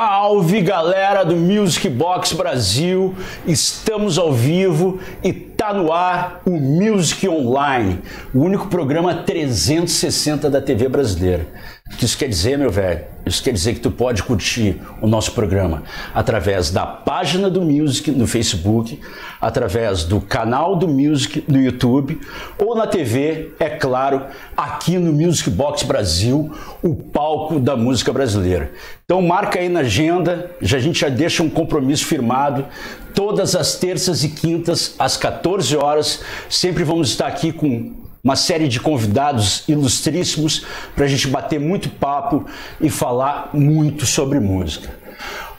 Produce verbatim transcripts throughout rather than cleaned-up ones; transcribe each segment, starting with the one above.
Salve galera do Music Box Brasil, estamos ao vivo e tá no ar o Music Online, o único programa trezentos e sessenta da T V brasileira. O que isso quer dizer, meu velho? Isso quer dizer que tu pode curtir o nosso programa através da página do Music no Facebook, através do canal do Music no YouTube ou na T V, é claro, aqui no Music Box Brasil, o palco da música brasileira. Então marca aí na agenda, já a gente já deixa um compromisso firmado. Todas as terças e quintas, às quatorze horas, sempre vamos estar aqui com uma série de convidados ilustríssimos para a gente bater muito papo e falar muito sobre música.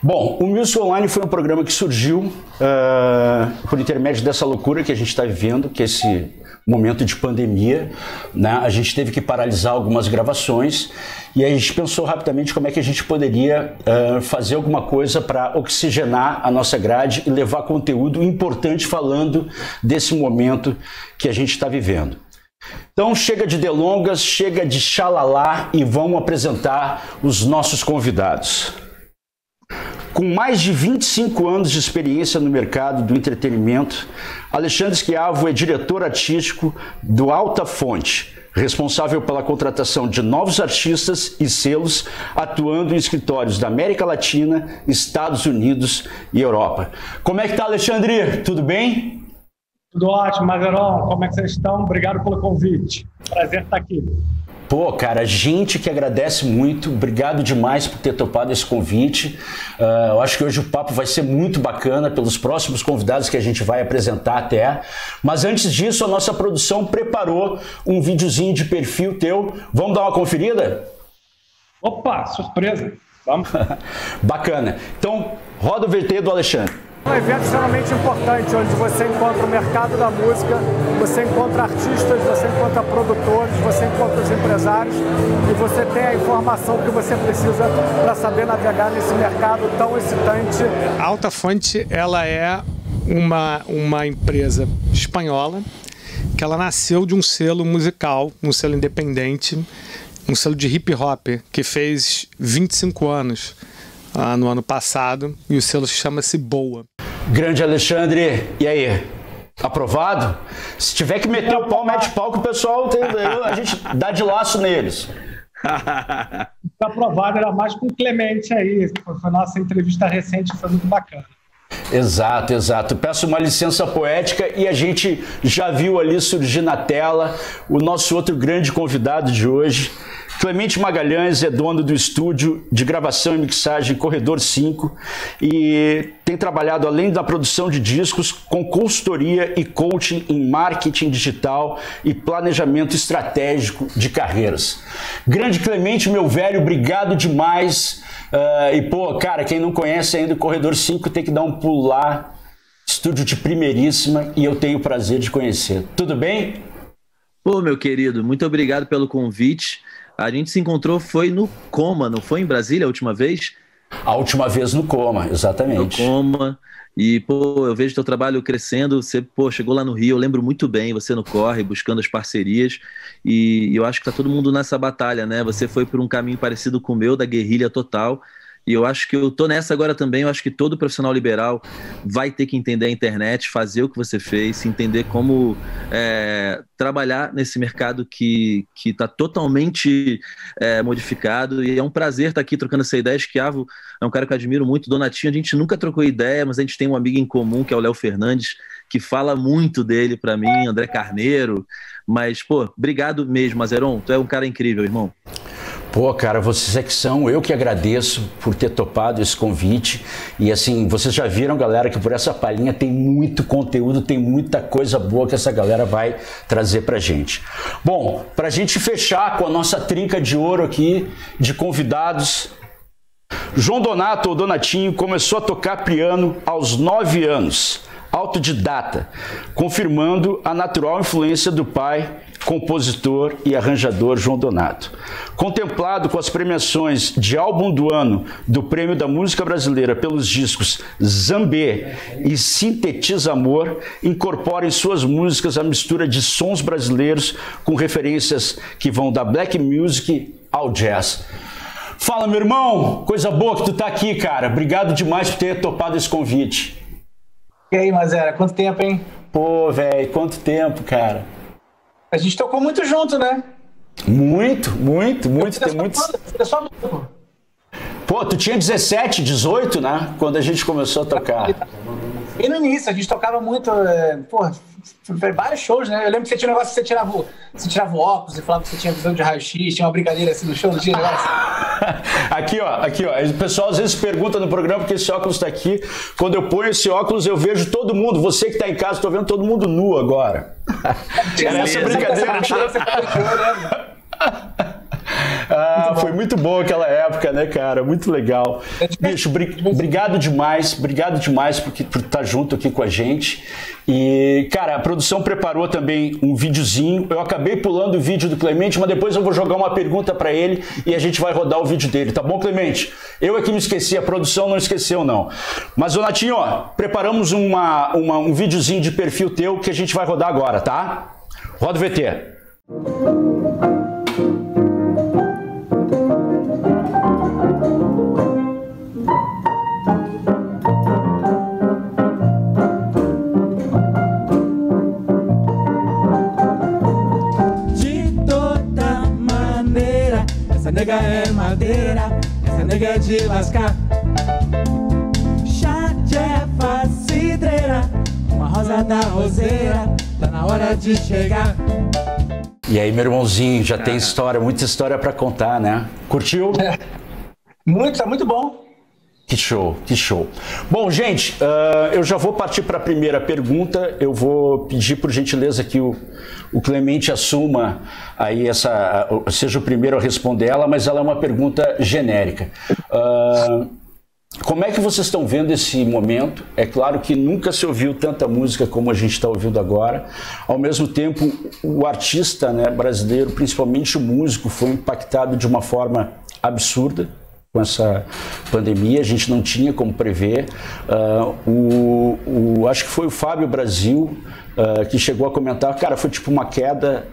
Bom, o Music Online foi um programa que surgiu uh, por intermédio dessa loucura que a gente está vivendo, que é esse momento de pandemia, né? A gente teve que paralisar algumas gravações e aí a gente pensou rapidamente como é que a gente poderia uh, fazer alguma coisa para oxigenar a nossa grade e levar conteúdo importante falando desse momento que a gente está vivendo. Então chega de delongas, chega de xalalá e vamos apresentar os nossos convidados. Com mais de vinte e cinco anos de experiência no mercado do entretenimento, Alexandre Schiavo é diretor artístico do Altafonte, responsável pela contratação de novos artistas e selos, atuando em escritórios da América Latina, Estados Unidos e Europa. Como é que tá, Alexandre? Tudo bem? Tudo ótimo, Mazaron, como é que vocês estão? Obrigado pelo convite, prazer estar aqui. Pô, cara, a gente que agradece muito, obrigado demais por ter topado esse convite. Uh, eu acho que hoje o papo vai ser muito bacana pelos próximos convidados que a gente vai apresentar até. Mas antes disso, a nossa produção preparou um videozinho de perfil teu. Vamos dar uma conferida? Opa, surpresa, vamos. Bacana, então roda o V T do Alexandre. É um evento extremamente importante, onde você encontra o mercado da música, você encontra artistas, você encontra produtores, você encontra os empresários e você tem a informação que você precisa para saber navegar nesse mercado tão excitante. A Altafonte, ela é uma, uma empresa espanhola que ela nasceu de um selo musical, um selo independente, um selo de hip hop que fez vinte e cinco anos. Ah, no ano passado, e o selo chama-se Boa. Grande Alexandre, e aí? Aprovado? Se tiver que meter o pau, mete pau que o pessoal, tem, a gente dá de laço neles. Está aprovado, era mais com o Clemente aí, foi a nossa entrevista recente, foi muito bacana. Exato, exato. Peço uma licença poética e a gente já viu ali surgir na tela o nosso outro grande convidado de hoje. Clemente Magalhães é dono do estúdio de gravação e mixagem Corredor cinco e tem trabalhado, além da produção de discos, com consultoria e coaching em marketing digital e planejamento estratégico de carreiras. Grande Clemente, meu velho, obrigado demais. Uh, e, pô, cara, quem não conhece ainda o Corredor cinco tem que dar um pulo lá. Estúdio de primeiríssima e eu tenho o prazer de conhecer. Tudo bem? Pô, meu querido, muito obrigado pelo convite. A gente se encontrou, foi no Coma, não foi em Brasília a última vez? A última vez no Coma, exatamente. No Coma, e pô, eu vejo teu trabalho crescendo, você pô, chegou lá no Rio, eu lembro muito bem, você no Corre, buscando as parcerias, e eu acho que tá todo mundo nessa batalha, né? Você foi por um caminho parecido com o meu, da guerrilha total, e eu acho que eu tô nessa agora também, eu acho que todo profissional liberal vai ter que entender a internet, fazer o que você fez, entender como é, trabalhar nesse mercado que que tá totalmente é, modificado, e é um prazer estar aqui trocando essa ideia. Schiavo é um cara que eu admiro muito, Donatinho, a gente nunca trocou ideia, mas a gente tem um amigo em comum que é o Léo Fernandes, que fala muito dele para mim, André Carneiro, mas pô, obrigado mesmo, Mazeron, tu é um cara incrível, irmão. Pô, cara, vocês é que são, eu que agradeço por ter topado esse convite. E assim, vocês já viram, galera, que por essa palhinha tem muito conteúdo, tem muita coisa boa que essa galera vai trazer pra gente. Bom, pra gente fechar com a nossa trinca de ouro aqui, de convidados, João Donato, ou Donatinho, começou a tocar piano aos nove anos, autodidata, confirmando a natural influência do pai, compositor e arranjador João Donato. Contemplado com as premiações de Álbum do Ano do Prêmio da Música Brasileira pelos discos Zambê e Sintetiza Amor, incorpora em suas músicas a mistura de sons brasileiros com referências que vão da black music ao jazz. Fala, meu irmão! Coisa boa que tu tá aqui, cara. Obrigado demais por ter topado esse convite. E aí, Mazera, quanto tempo, hein? Pô, velho, quanto tempo, cara. A gente tocou muito junto, né? Muito, muito, muito. Tem muitos... só... Pô, tu tinha dezessete, dezoito, né? Quando a gente começou a tocar. E no início, a gente tocava muito, é... porra, vários shows, né? Eu lembro que você tinha um negócio que você tirava, você tirava o óculos e falava que você tinha visão de raio-x, tinha uma brincadeira assim no show, não tinha negócio. Aqui, ó, aqui, ó. O pessoal às vezes pergunta no programa porque esse óculos tá aqui. Quando eu ponho esse óculos, eu vejo todo mundo. Você que tá em casa, tô vendo todo mundo nu agora. Era essa brincadeira. Ah, foi muito boa aquela época, né, cara? Muito legal. Bicho, obrigado demais, obrigado demais por estar junto aqui com a gente. E, cara, a produção preparou também um videozinho. Eu acabei pulando o vídeo do Clemente, mas depois eu vou jogar uma pergunta pra ele e a gente vai rodar o vídeo dele, tá bom, Clemente? Eu é que me esqueci, a produção não esqueceu, não. Mas, ô Natinho, ó, preparamos uma, uma, um videozinho de perfil teu que a gente vai rodar agora, tá? Roda o V T. Essa nega é madeira, essa nega é de lascar. Chate é facitreira, uma rosa da roseira, tá na hora de chegar. E aí, meu irmãozinho, já ah. tem história, muita história pra contar, né? Curtiu? É. Muito, tá muito bom. Que show, que show. Bom, gente, uh, eu já vou partir para a primeira pergunta. Eu vou pedir, por gentileza, que o, o Clemente assuma aí essa... seja o primeiro a responder ela, mas ela é uma pergunta genérica. Uh, como é que vocês estão vendo esse momento? É claro que nunca se ouviu tanta música como a gente está ouvindo agora. Ao mesmo tempo, o artista, né, brasileiro, principalmente o músico, foi impactado de uma forma absurda. Com essa pandemia, a gente não tinha como prever. Uh, o, o, acho que foi o Fábio Brasil uh, que chegou a comentar, cara, foi tipo uma queda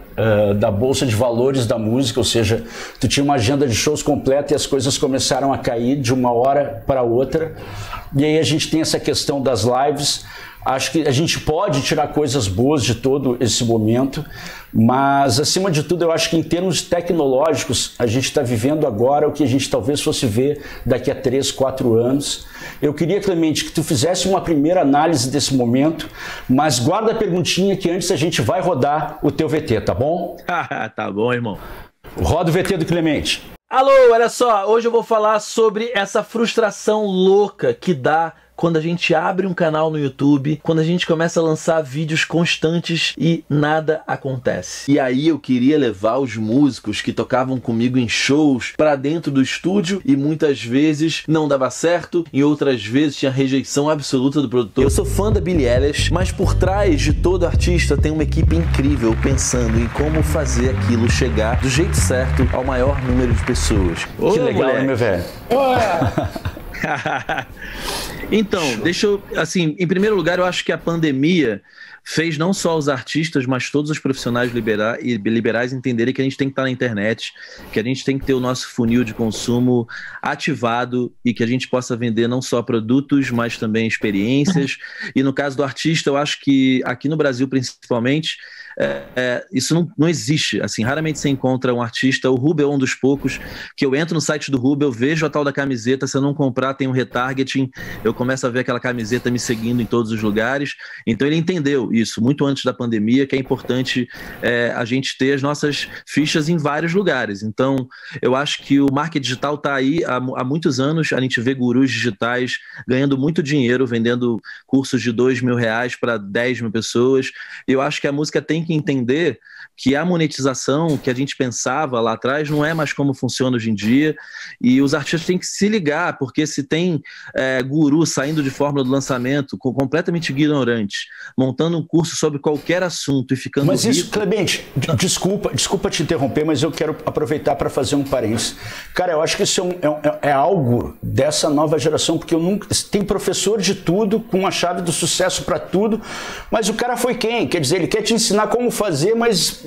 uh, da Bolsa de Valores da música, ou seja, tu tinha uma agenda de shows completa e as coisas começaram a cair de uma hora para outra. E aí a gente tem essa questão das lives. Acho que a gente pode tirar coisas boas de todo esse momento, mas, acima de tudo, eu acho que em termos tecnológicos, a gente está vivendo agora o que a gente talvez fosse ver daqui a três, quatro anos. Eu queria, Clemente, que tu fizesse uma primeira análise desse momento, mas guarda a perguntinha que antes a gente vai rodar o teu V T, tá bom? Tá bom, irmão. Roda o V T do Clemente. Alô, olha só, hoje eu vou falar sobre essa frustração louca que dá quando a gente abre um canal no YouTube, quando a gente começa a lançar vídeos constantes e nada acontece. E aí eu queria levar os músicos que tocavam comigo em shows pra dentro do estúdio e muitas vezes não dava certo, e outras vezes tinha rejeição absoluta do produtor. Eu sou fã da Billie Eilish, mas por trás de todo artista tem uma equipe incrível pensando em como fazer aquilo chegar do jeito certo ao maior número de pessoas. Ô, que legal, moleque, né, meu velho? Então, deixa eu, assim, em primeiro lugar, eu acho que a pandemia fez não só os artistas, mas todos os profissionais libera- liberais entenderem que a gente tem que estar na internet, que a gente tem que ter o nosso funil de consumo ativado e que a gente possa vender não só produtos, mas também experiências. E no caso do artista, eu acho que aqui no Brasil, principalmente, É, é, isso não, não existe, assim, raramente você encontra um artista. O Rubel é um dos poucos que eu entro no site do Rubel, vejo a tal da camiseta, se eu não comprar tem um retargeting, eu começo a ver aquela camiseta me seguindo em todos os lugares. Então ele entendeu isso muito antes da pandemia, que é importante é, a gente ter as nossas fichas em vários lugares. Então eu acho que o marketing digital está aí há, há muitos anos, a gente vê gurus digitais ganhando muito dinheiro, vendendo cursos de dois mil reais para dez mil pessoas. Eu acho que a música tem que que entender que a monetização que a gente pensava lá atrás não é mais como funciona hoje em dia, e os artistas têm que se ligar, porque se tem é, guru saindo de fórmula do lançamento com, completamente ignorante, montando um curso sobre qualquer assunto e ficando mas rico... Isso, Clemente, desculpa, desculpa te interromper, mas eu quero aproveitar para fazer um parênteses. Cara, eu acho que isso é, um, é, é algo dessa nova geração, porque eu nunca... tem professor de tudo, com a chave do sucesso para tudo, mas o cara foi quem? Quer dizer, ele quer te ensinar como fazer, mas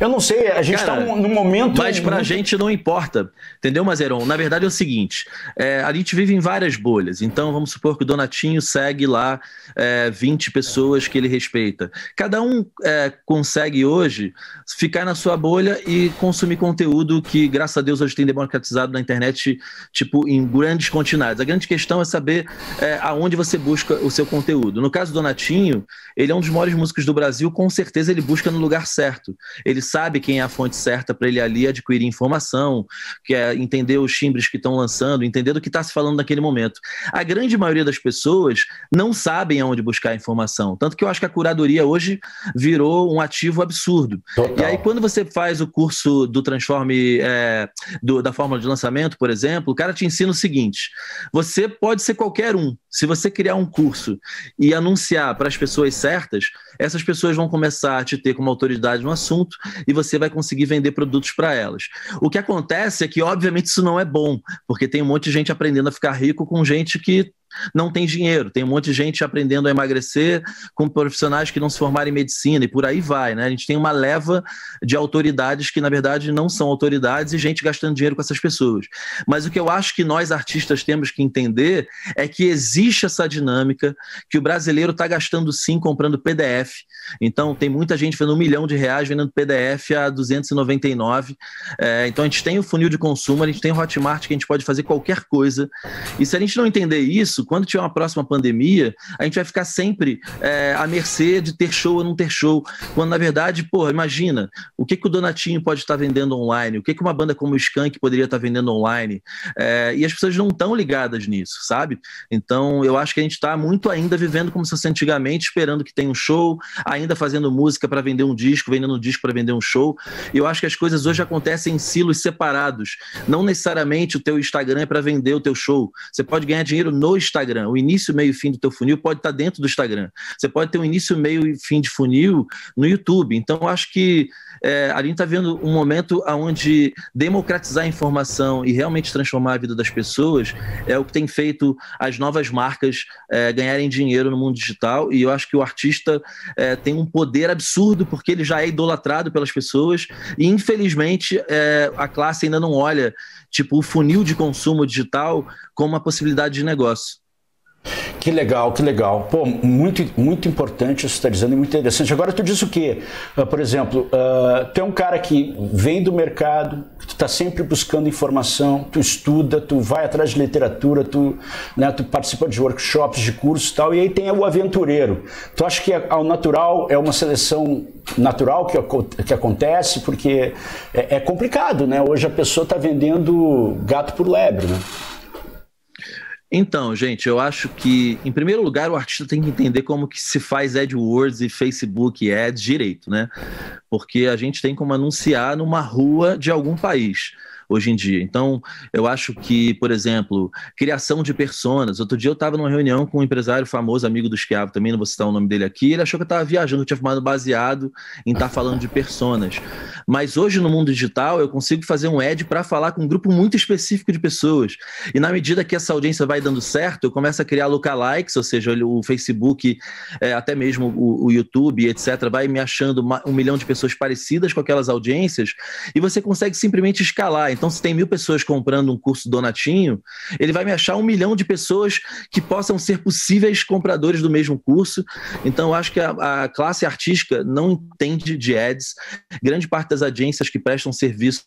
eu não sei, a gente está num momento... Mas pra muito... gente não importa, entendeu, Mazeron? Na verdade é o seguinte, é, a gente vive em várias bolhas, então vamos supor que o Donatinho segue lá é, vinte pessoas que ele respeita. Cada um é, consegue hoje ficar na sua bolha e consumir conteúdo que, graças a Deus, hoje tem democratizado na internet, tipo, em grandes quantidades. A grande questão é saber é, aonde você busca o seu conteúdo. No caso do Donatinho, ele é um dos maiores músicos do Brasil, com certeza ele busca no lugar certo. Ele sabe quem é a fonte certa para ele ali adquirir informação, que é entender os timbres que estão lançando, entender do que está se falando naquele momento. A grande maioria das pessoas não sabem aonde buscar informação, tanto que eu acho que a curadoria hoje virou um ativo absurdo. Total. E aí quando você faz o curso do Transforme, é, do, da fórmula de lançamento, por exemplo, o cara te ensina o seguinte, você pode ser qualquer um, se você criar um curso e anunciar para as pessoas certas, essas pessoas vão começar a te ter como autoridade no assunto e você vai conseguir vender produtos para elas. O que acontece é que, obviamente, isso não é bom, porque tem um monte de gente aprendendo a ficar rico com gente que não tem dinheiro, tem um monte de gente aprendendo a emagrecer com profissionais que não se formaram em medicina e por aí vai, né? A gente tem uma leva de autoridades que, na verdade, não são autoridades e gente gastando dinheiro com essas pessoas. Mas o que eu acho que nós, artistas, temos que entender é que existe essa dinâmica que o brasileiro está gastando, sim, comprando P D F. Então, tem muita gente vendendo um milhão de reais vendendo P D F a duzentos e noventa e nove. É, então, a gente tem o funil de consumo, a gente tem o Hotmart, que a gente pode fazer qualquer coisa. E se a gente não entender isso, quando tiver uma próxima pandemia, a gente vai ficar sempre é, à mercê de ter show ou não ter show, quando na verdade, porra, imagina, o que, que o Donatinho pode estar vendendo online, o que, que uma banda como o Skank poderia estar vendendo online, é, e as pessoas não estão ligadas nisso, sabe? Então, eu acho que a gente está muito ainda vivendo como se fosse antigamente, esperando que tenha um show, ainda fazendo música para vender um disco, vendendo um disco para vender um show, e eu acho que as coisas hoje acontecem em silos separados, não necessariamente o teu Instagram é para vender o teu show, você pode ganhar dinheiro no Instagram. Instagram, o início, meio e fim do teu funil pode estar dentro do Instagram, você pode ter um início, meio e fim de funil no YouTube. Então eu acho que é, a gente está vendo um momento onde democratizar a informação e realmente transformar a vida das pessoas é o que tem feito as novas marcas é, ganharem dinheiro no mundo digital, e eu acho que o artista é, tem um poder absurdo porque ele já é idolatrado pelas pessoas e infelizmente é, a classe ainda não olha tipo o funil de consumo digital como uma possibilidade de negócio. Que legal, que legal. Pô, muito, muito importante isso que você está dizendo, e muito interessante. Agora, tu diz o quê? Uh, por exemplo, uh, tu é um cara que vem do mercado, tu está sempre buscando informação, tu estuda, tu vai atrás de literatura, tu, né, tu participa de workshops, de cursos e tal, e aí tem o aventureiro. Tu acha que ao natural é uma seleção natural que, que acontece? Porque é, é complicado, né? Hoje a pessoa está vendendo gato por lebre, né? Então, gente, eu acho que, em primeiro lugar, o artista tem que entender como que se faz AdWords e Facebook Ads direito, né? Porque a gente tem como anunciar numa rua de algum país hoje em dia. Então, eu acho que, por exemplo, criação de personas. Outro dia eu estava numa reunião com um empresário famoso, amigo do Schiavo, também não vou citar o nome dele aqui, ele achou que eu estava viajando, eu tinha fumado baseado em estar tá falando de personas. Mas hoje, no mundo digital, eu consigo fazer um ad para falar com um grupo muito específico de pessoas. E na medida que essa audiência vai dando certo, eu começo a criar lookalikes, ou seja, o Facebook, é, até mesmo o, o YouTube, etcétera, vai me achando uma, um milhão de pessoas parecidas com aquelas audiências, e você consegue simplesmente escalar. Então, se tem mil pessoas comprando um curso Donatinho, ele vai me achar um milhão de pessoas que possam ser possíveis compradores do mesmo curso. Então, eu acho que a, a classe artística não entende de ads. Grande parte das agências que prestam serviço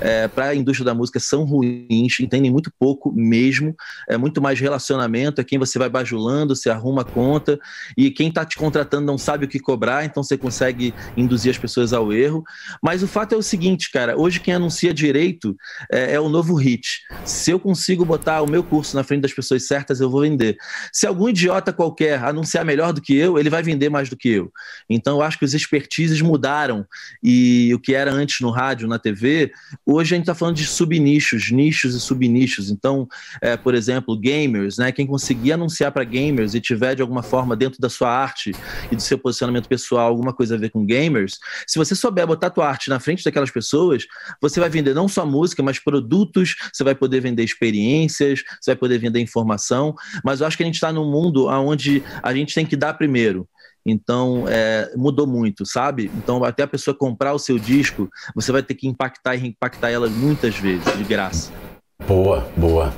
é, para a indústria da música são ruins, entendem muito pouco mesmo. É muito mais relacionamento, é quem você vai bajulando, você arruma a conta, e quem está te contratando não sabe o que cobrar, então você consegue induzir as pessoas ao erro. Mas o fato é o seguinte, cara, hoje quem anuncia direito É, é o novo hit. Se eu consigo botar o meu curso na frente das pessoas certas, eu vou vender. Se algum idiota qualquer anunciar melhor do que eu, ele vai vender mais do que eu. Então eu acho que os expertises mudaram, e o que era antes no rádio, na T V, hoje a gente está falando de subnichos, nichos e subnichos. Então, é, por exemplo, gamers, né? Quem conseguir anunciar para gamers e tiver de alguma forma dentro da sua arte e do seu posicionamento pessoal alguma coisa a ver com gamers, se você souber botar a tua arte na frente daquelas pessoas, você vai vender não só música, mas produtos, você vai poder vender experiências, você vai poder vender informação. Mas eu acho que a gente está num mundo onde a gente tem que dar primeiro Então, é, mudou muito, sabe? Então, até a pessoa comprar o seu disco, você vai ter que impactar e reimpactar ela muitas vezes, de graça. Boa, boa.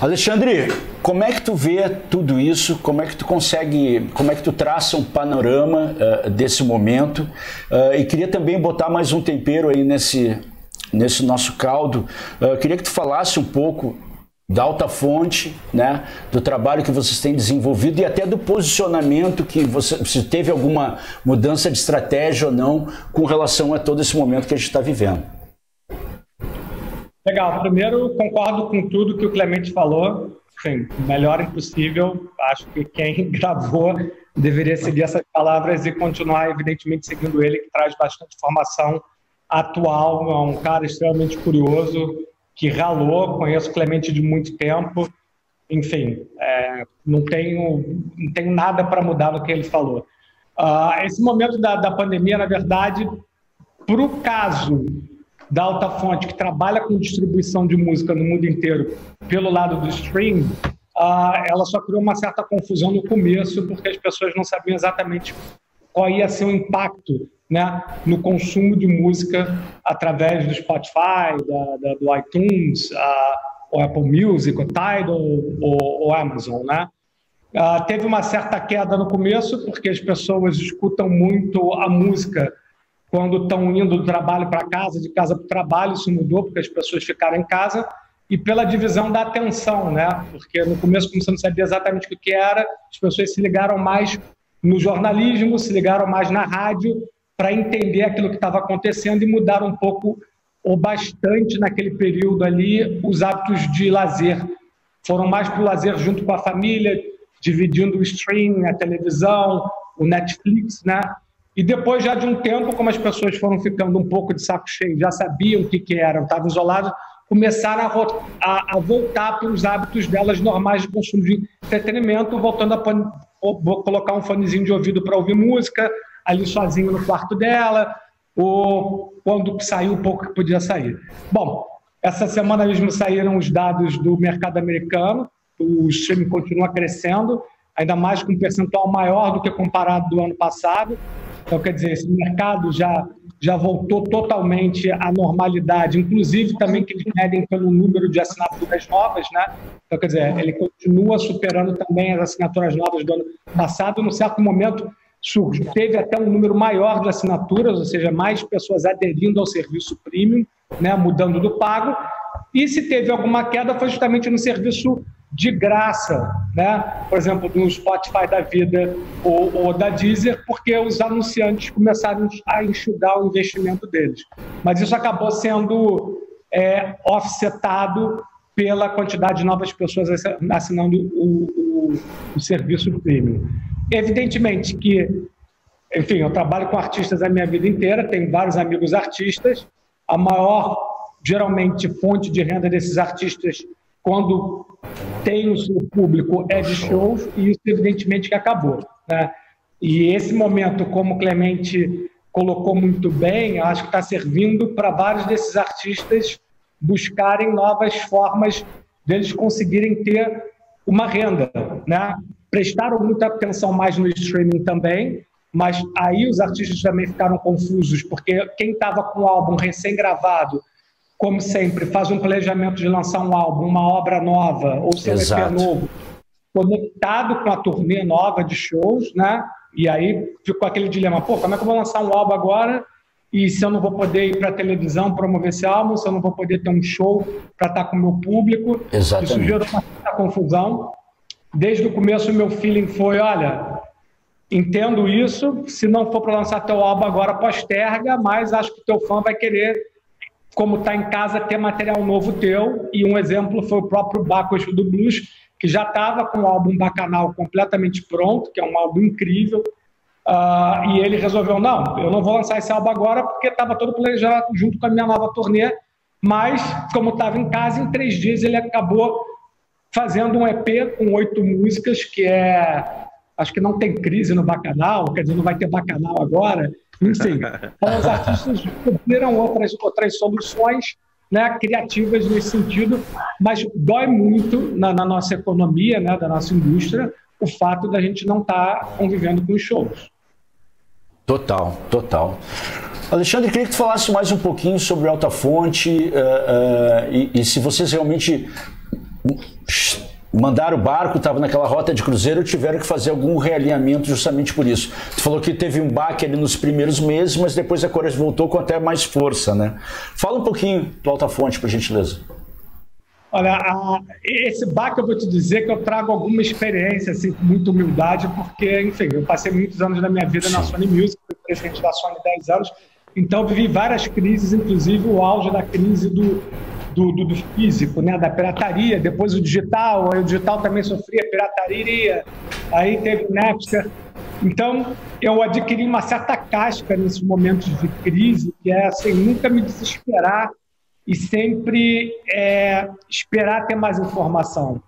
Alexandre, como é que tu vê tudo isso? Como é que tu consegue, como é que tu traça um panorama uh, desse momento? Uh, e queria também botar mais um tempero aí nesse, nesse nosso caldo. Uh, queria que tu falasse um pouco da Altafonte, né, do trabalho que vocês têm desenvolvido e até do posicionamento que você, se teve alguma mudança de estratégia ou não com relação a todo esse momento que a gente está vivendo. Legal, primeiro concordo com tudo que o Clemente falou, sim, melhor impossível, acho que quem gravou deveria seguir essas palavras e continuar evidentemente seguindo ele, que traz bastante informação atual, é um cara extremamente curioso, que ralou, conheço o Clemente de muito tempo, enfim, é, não, tenho, não tenho nada para mudar no que ele falou. Uh, esse momento da, da pandemia, na verdade, para o caso da Altafonte, que trabalha com distribuição de música no mundo inteiro pelo lado do stream, uh, ela só criou uma certa confusão no começo, porque as pessoas não sabiam exatamente qual ia ser o impacto, né, no consumo de música através do Spotify, da, da, do iTunes, a, ou Apple Music, ou Tidal, ou, ou Amazon, né? Uh, teve uma certa queda no começo, porque as pessoas escutam muito a música quando estão indo do trabalho para casa, de casa para o trabalho, isso mudou porque as pessoas ficaram em casa, e pela divisão da atenção, né? Porque no começo, como você não sabia exatamente o que era, as pessoas se ligaram mais no jornalismo, se ligaram mais na rádio, para entender aquilo que estava acontecendo e mudar um pouco, ou bastante naquele período ali, os hábitos de lazer. Foram mais para o lazer junto com a família, dividindo o streaming, a televisão, o Netflix, né? E depois, já de um tempo, como as pessoas foram ficando um pouco de saco cheio, já sabiam o que, que era, estavam isolados, começaram a, a, a voltar para os hábitos delas normais de consumo de entretenimento, voltando a pan, vou colocar um fonezinho de ouvido para ouvir música, ali sozinho no quarto dela, ou quando saiu um pouco que podia sair. Bom, essa semana mesmo saíram os dados do mercado americano, o streaming continua crescendo, ainda mais com um percentual maior do que comparado do ano passado. Então, quer dizer, esse mercado já, já voltou totalmente à normalidade, inclusive também que eles medem pelo número de assinaturas novas, né? Então, quer dizer, ele continua superando também as assinaturas novas do ano passado. Num certo momento, surge, teve até um número maior de assinaturas, ou seja, mais pessoas aderindo ao serviço premium, né? Mudando do pago. E se teve alguma queda, foi justamente no serviço de graça, né? Por exemplo, do Spotify da vida ou, ou da Deezer, porque os anunciantes começaram a enxugar o investimento deles. Mas isso acabou sendo é, offsetado pela quantidade de novas pessoas assinando o, o, o serviço premium. Evidentemente que, enfim, eu trabalho com artistas a minha vida inteira, tenho vários amigos artistas, a maior, geralmente, fonte de renda desses artistas quando tem o seu público é de shows, e isso evidentemente que acabou, né? E esse momento, como o Clemente colocou muito bem, acho que está servindo para vários desses artistas buscarem novas formas deles conseguirem ter uma renda, né? Prestaram muita atenção mais no streaming também, mas aí os artistas também ficaram confusos, porque quem estava com o álbum recém-gravado, como sempre, faz um planejamento de lançar um álbum, uma obra nova, ou seu E P novo, conectado com a turnê nova de shows, né? E aí ficou aquele dilema, pô, como é que eu vou lançar um álbum agora e se eu não vou poder ir para a televisão promover esse álbum, se eu não vou poder ter um show para estar com o meu público? Exatamente. Isso gerou uma certa confusão. Desde o começo, o meu feeling foi, olha, entendo isso, se não for para lançar teu álbum agora, posterga, mas acho que o teu fã vai querer, como está em casa, ter material novo teu. E um exemplo foi o próprio Baco Exu do Blues, que já estava com o álbum Bacanal completamente pronto, que é um álbum incrível, uh, e ele resolveu, não, eu não vou lançar esse álbum agora, porque estava todo planejado junto com a minha nova turnê, mas como estava em casa, em três dias ele acabou fazendo um E P com oito músicas, que é... acho que não tem crise no Bacanal, quer dizer, não vai ter Bacanal agora. Enfim, então os artistas descobriram outras, outras soluções, né, criativas nesse sentido, mas dói muito na, na nossa economia, né, da nossa indústria, o fato da gente não estar tá convivendo com os shows. Total, total. Alexandre, queria que tu falasse mais um pouquinho sobre Altafonte uh, uh, e, e se vocês realmente mandaram o barco, estava naquela rota de cruzeiro, tiveram que fazer algum realinhamento justamente por isso. Tu falou que teve um baque ali nos primeiros meses, mas depois a Coragem voltou com até mais força, né? Fala um pouquinho do Altafonte, por gentileza. Olha, a, esse baque eu vou te dizer que eu trago alguma experiência, assim, com muita humildade, porque, enfim, eu passei muitos anos da minha vida na Sony Music, fui presidente da Sony há dez anos, então vivi várias crises, inclusive o auge da crise do, do, do, do físico, né, da pirataria, depois o digital, aí o digital também sofria pirataria, aí teve o Napster. Então, eu adquiri uma certa casca nesses momentos de crise, que é, assim, nunca me desesperar, e sempre é, esperar ter mais informação.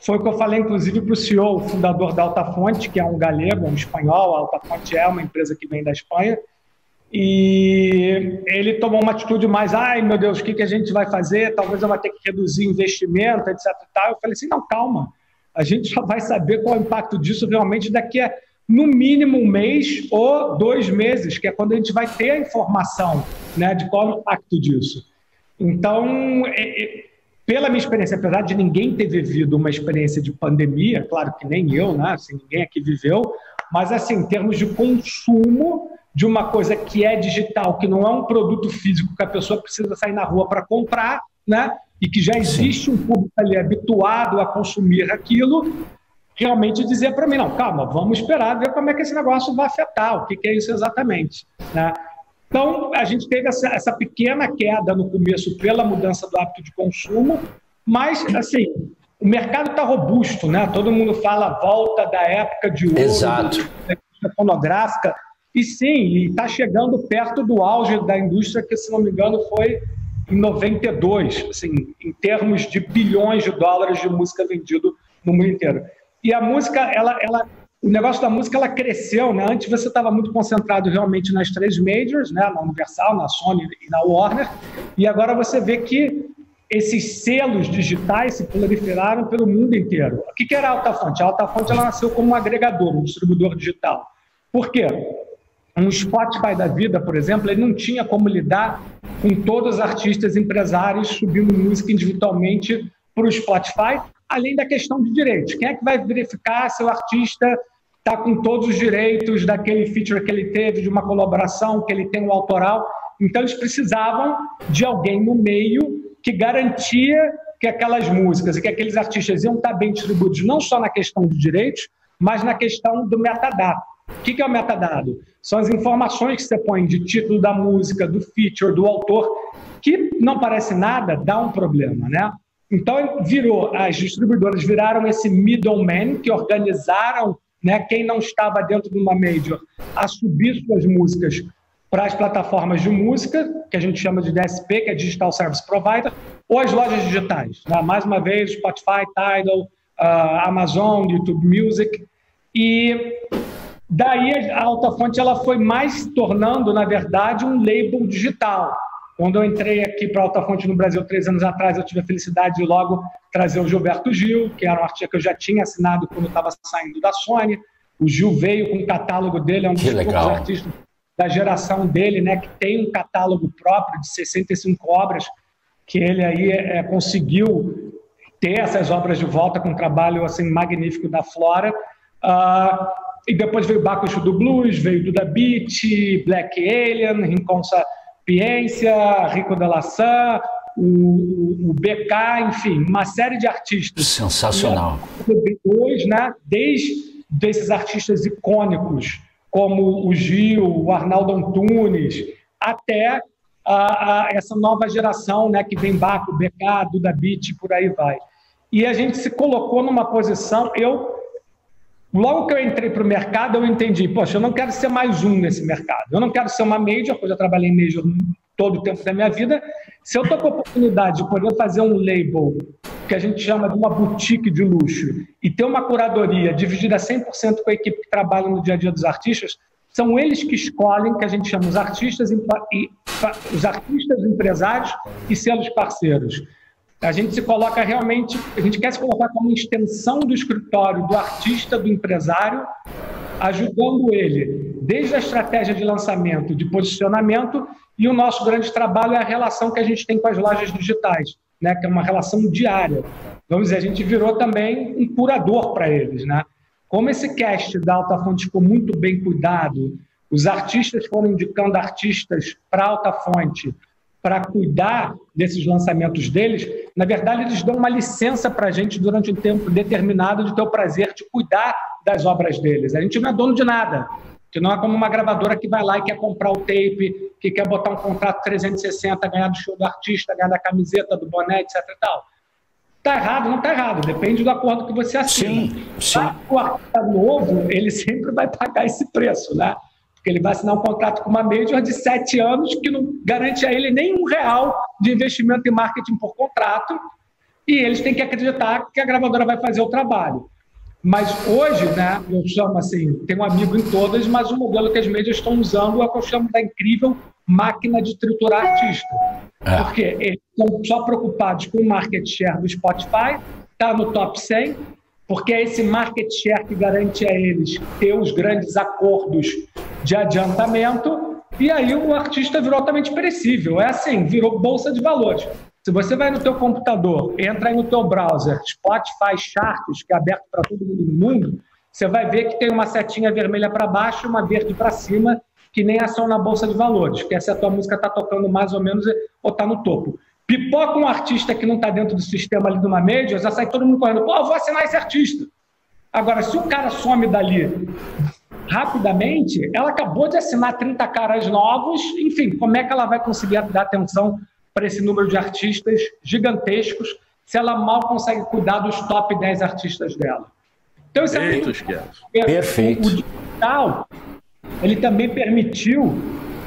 Foi o que eu falei, inclusive, para o C E O, o fundador da Altafonte, que é um galego, um espanhol. A Altafonte é uma empresa que vem da Espanha. E ele tomou uma atitude mais, ai, meu Deus, o que, que a gente vai fazer? Talvez eu vá ter que reduzir investimento, etcétera. Eu falei assim, não, calma. A gente só vai saber qual é o impacto disso realmente daqui a, no mínimo, um mês ou dois meses, que é quando a gente vai ter a informação, né, de qual é o impacto disso. Então, pela minha experiência, apesar de ninguém ter vivido uma experiência de pandemia, claro que nem eu, né? Assim, ninguém aqui viveu, mas assim, em termos de consumo de uma coisa que é digital, que não é um produto físico que a pessoa precisa sair na rua para comprar, né? E que já existe um público ali habituado a consumir aquilo, realmente dizer para mim, não, calma, vamos esperar ver como é que esse negócio vai afetar, o que, que é isso exatamente, né? Então, a gente teve essa, essa pequena queda no começo pela mudança do hábito de consumo, mas, assim, o mercado está robusto, né? Todo mundo fala volta da época de ouro, Exato. Da indústria fonográfica, e sim, está chegando perto do auge da indústria, que, se não me engano, foi em noventa e dois, assim, em termos de bilhões de dólares de música vendido no mundo inteiro. E a música, ela... ela o negócio da música, ela cresceu, né? Antes você estava muito concentrado realmente nas três majors, né? Na Universal, na Sony e na Warner, e agora você vê que esses selos digitais se proliferaram pelo mundo inteiro. O que era a Altafonte? A Altafonte, ela nasceu como um agregador, um distribuidor digital. Por quê? Um Spotify da vida, por exemplo, ele não tinha como lidar com todos os artistas empresários subindo música individualmente para o Spotify, além da questão de direitos. Quem é que vai verificar se o artista está com todos os direitos daquele feature que ele teve, de uma colaboração, que ele tem um autoral? Então, eles precisavam de alguém no meio que garantia que aquelas músicas e que aqueles artistas iam estar bem distribuídos, não só na questão de direitos, mas na questão do metadado. O que é o metadado? São as informações que você põe de título da música, do feature, do autor, que não parece nada, dá um problema, né? Então, virou, as distribuidoras viraram esse middleman que organizaram, né, quem não estava dentro de uma major a subir suas músicas para as plataformas de música, que a gente chama de D S P, que é Digital Service Provider, ou as lojas digitais, né? Mais uma vez, Spotify, Tidal, uh, Amazon, YouTube Music. E daí a Altafonte, ela foi mais se tornando, na verdade, um label digital. Quando eu entrei aqui para a Altafonte no Brasil, três anos atrás, eu tive a felicidade de logo trazer o Gilberto Gil, que era um artista que eu já tinha assinado quando estava saindo da Sony. O Gil veio com o catálogo dele, é um dos poucos artistas da geração dele, né, que tem um catálogo próprio de sessenta e cinco obras, que ele aí é, conseguiu ter essas obras de volta com um trabalho assim, magnífico da Flora. Uh, e depois veio o Baco Exu do Blues, veio Duda Beat, Black Alien, Rinconça... Ciência, Rico de Laçã, o, o B K, enfim, uma série de artistas. Sensacional. Depois, né, desde desses artistas icônicos, como o Gil, o Arnaldo Antunes, até a, a, essa nova geração, né, que vem Baco, B K, Duda Beat, por aí vai. E a gente se colocou numa posição... eu Logo que eu entrei para o mercado, eu entendi, poxa, eu não quero ser mais um nesse mercado, eu não quero ser uma major, porque eu já trabalhei em major todo o tempo da minha vida. Se eu estou com a oportunidade de poder fazer um label, que a gente chama de uma boutique de luxo, e ter uma curadoria dividida cem por cento com a equipe que trabalha no dia a dia dos artistas, são eles que escolhem, que a gente chama os artistas, e, os artistas empresários e selos parceiros. A gente se coloca realmente, a gente quer se colocar como uma extensão do escritório, do artista, do empresário, ajudando ele desde a estratégia de lançamento, de posicionamento, e o nosso grande trabalho é a relação que a gente tem com as lojas digitais, né, que é uma relação diária. Vamos dizer, a gente virou também um curador para eles, né? Como esse cast da Altafonte ficou muito bem cuidado, os artistas foram indicando artistas para Altafonte para cuidar desses lançamentos deles, na verdade, eles dão uma licença para a gente durante um tempo determinado de ter o prazer de cuidar das obras deles. A gente não é dono de nada, que não é como uma gravadora que vai lá e quer comprar o tape, que quer botar um contrato trezentos e sessenta, ganhar do show do artista, ganhar da camiseta, do boné, etcétera e tal. Está errado, não está errado, depende do acordo que você assina. Sim, sim. O artista novo, ele sempre vai pagar esse preço, né? Porque ele vai assinar um contrato com uma major de sete anos que não garante a ele nem um real de investimento em marketing por contrato, e eles têm que acreditar que a gravadora vai fazer o trabalho. Mas hoje, né, eu chamo assim, tem um amigo em todas, mas o modelo que as mídias estão usando é o que eu chamo da incrível máquina de triturar artista. É. Porque eles estão só preocupados com o market share do Spotify, está no top cem, porque é esse market share que garante a eles ter os grandes acordos de adiantamento, e aí o artista virou altamente perecível. É assim, virou bolsa de valores. Se você vai no teu computador, entra aí no teu browser, Spotify Charts, que é aberto para todo mundo no mundo, você vai ver que tem uma setinha vermelha para baixo e uma verde para cima, que nem ação na bolsa de valores, que é se a tua música está tocando mais ou menos ou está no topo. Pipoca um artista que não está dentro do sistema ali de uma major, já sai todo mundo correndo, pô, eu vou assinar esse artista. Agora, se o cara some dali rapidamente, ela acabou de assinar trinta caras novos, enfim, como é que ela vai conseguir dar atenção para esse número de artistas gigantescos, se ela mal consegue cuidar dos top dez artistas dela? Então, isso é muito... Perfeito. O digital, ele também permitiu...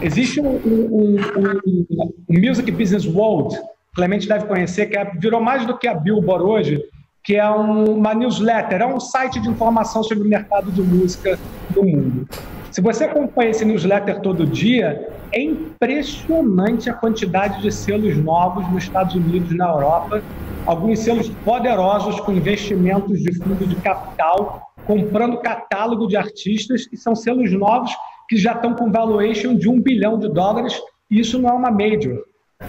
Existe um, um, um, um Music Business World, Clemente deve conhecer, que é, virou mais do que a Billboard hoje, que é um, uma newsletter, é um site de informação sobre o mercado de música do mundo. Se você acompanha esse newsletter todo dia, é impressionante a quantidade de selos novos nos Estados Unidos e na Europa. Alguns selos poderosos com investimentos de fundo de capital, comprando catálogo de artistas, e são selos novos que já estão com valuation de um bilhão de dólares, e isso não é uma major.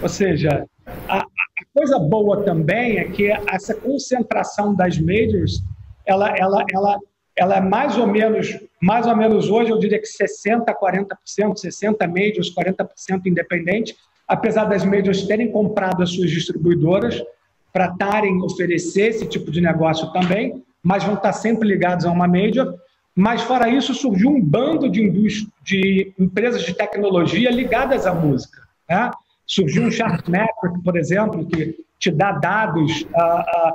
Ou seja, a, a coisa boa também é que essa concentração das majors, ela... ela, ela Ela é mais ou menos, mais ou menos hoje, eu diria que sessenta a quarenta por cento, sessenta majors, quarenta por cento independente, apesar das majors terem comprado as suas distribuidoras para estarem oferecer esse tipo de negócio também, mas vão estar sempre ligados a uma major. Mas, fora isso, surgiu um bando de, de empresas de tecnologia ligadas à música, né? Surgiu um Chartmetric, por exemplo, que te dá dados a, a,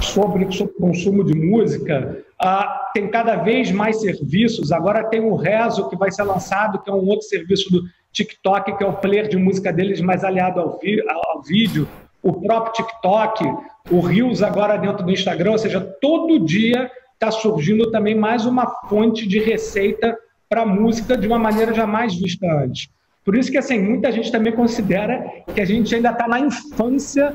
sobre, sobre o consumo de música. Uh, tem cada vez mais serviços. Agora tem o Rezo, que vai ser lançado, que é um outro serviço do TikTok, que é o player de música deles, mais aliado ao, vi ao vídeo. O próprio TikTok, o Reels agora dentro do Instagram. Ou seja, todo dia está surgindo também mais uma fonte de receita para música de uma maneira jamais vista antes. Por isso que, assim, muita gente também considera que a gente ainda está na infância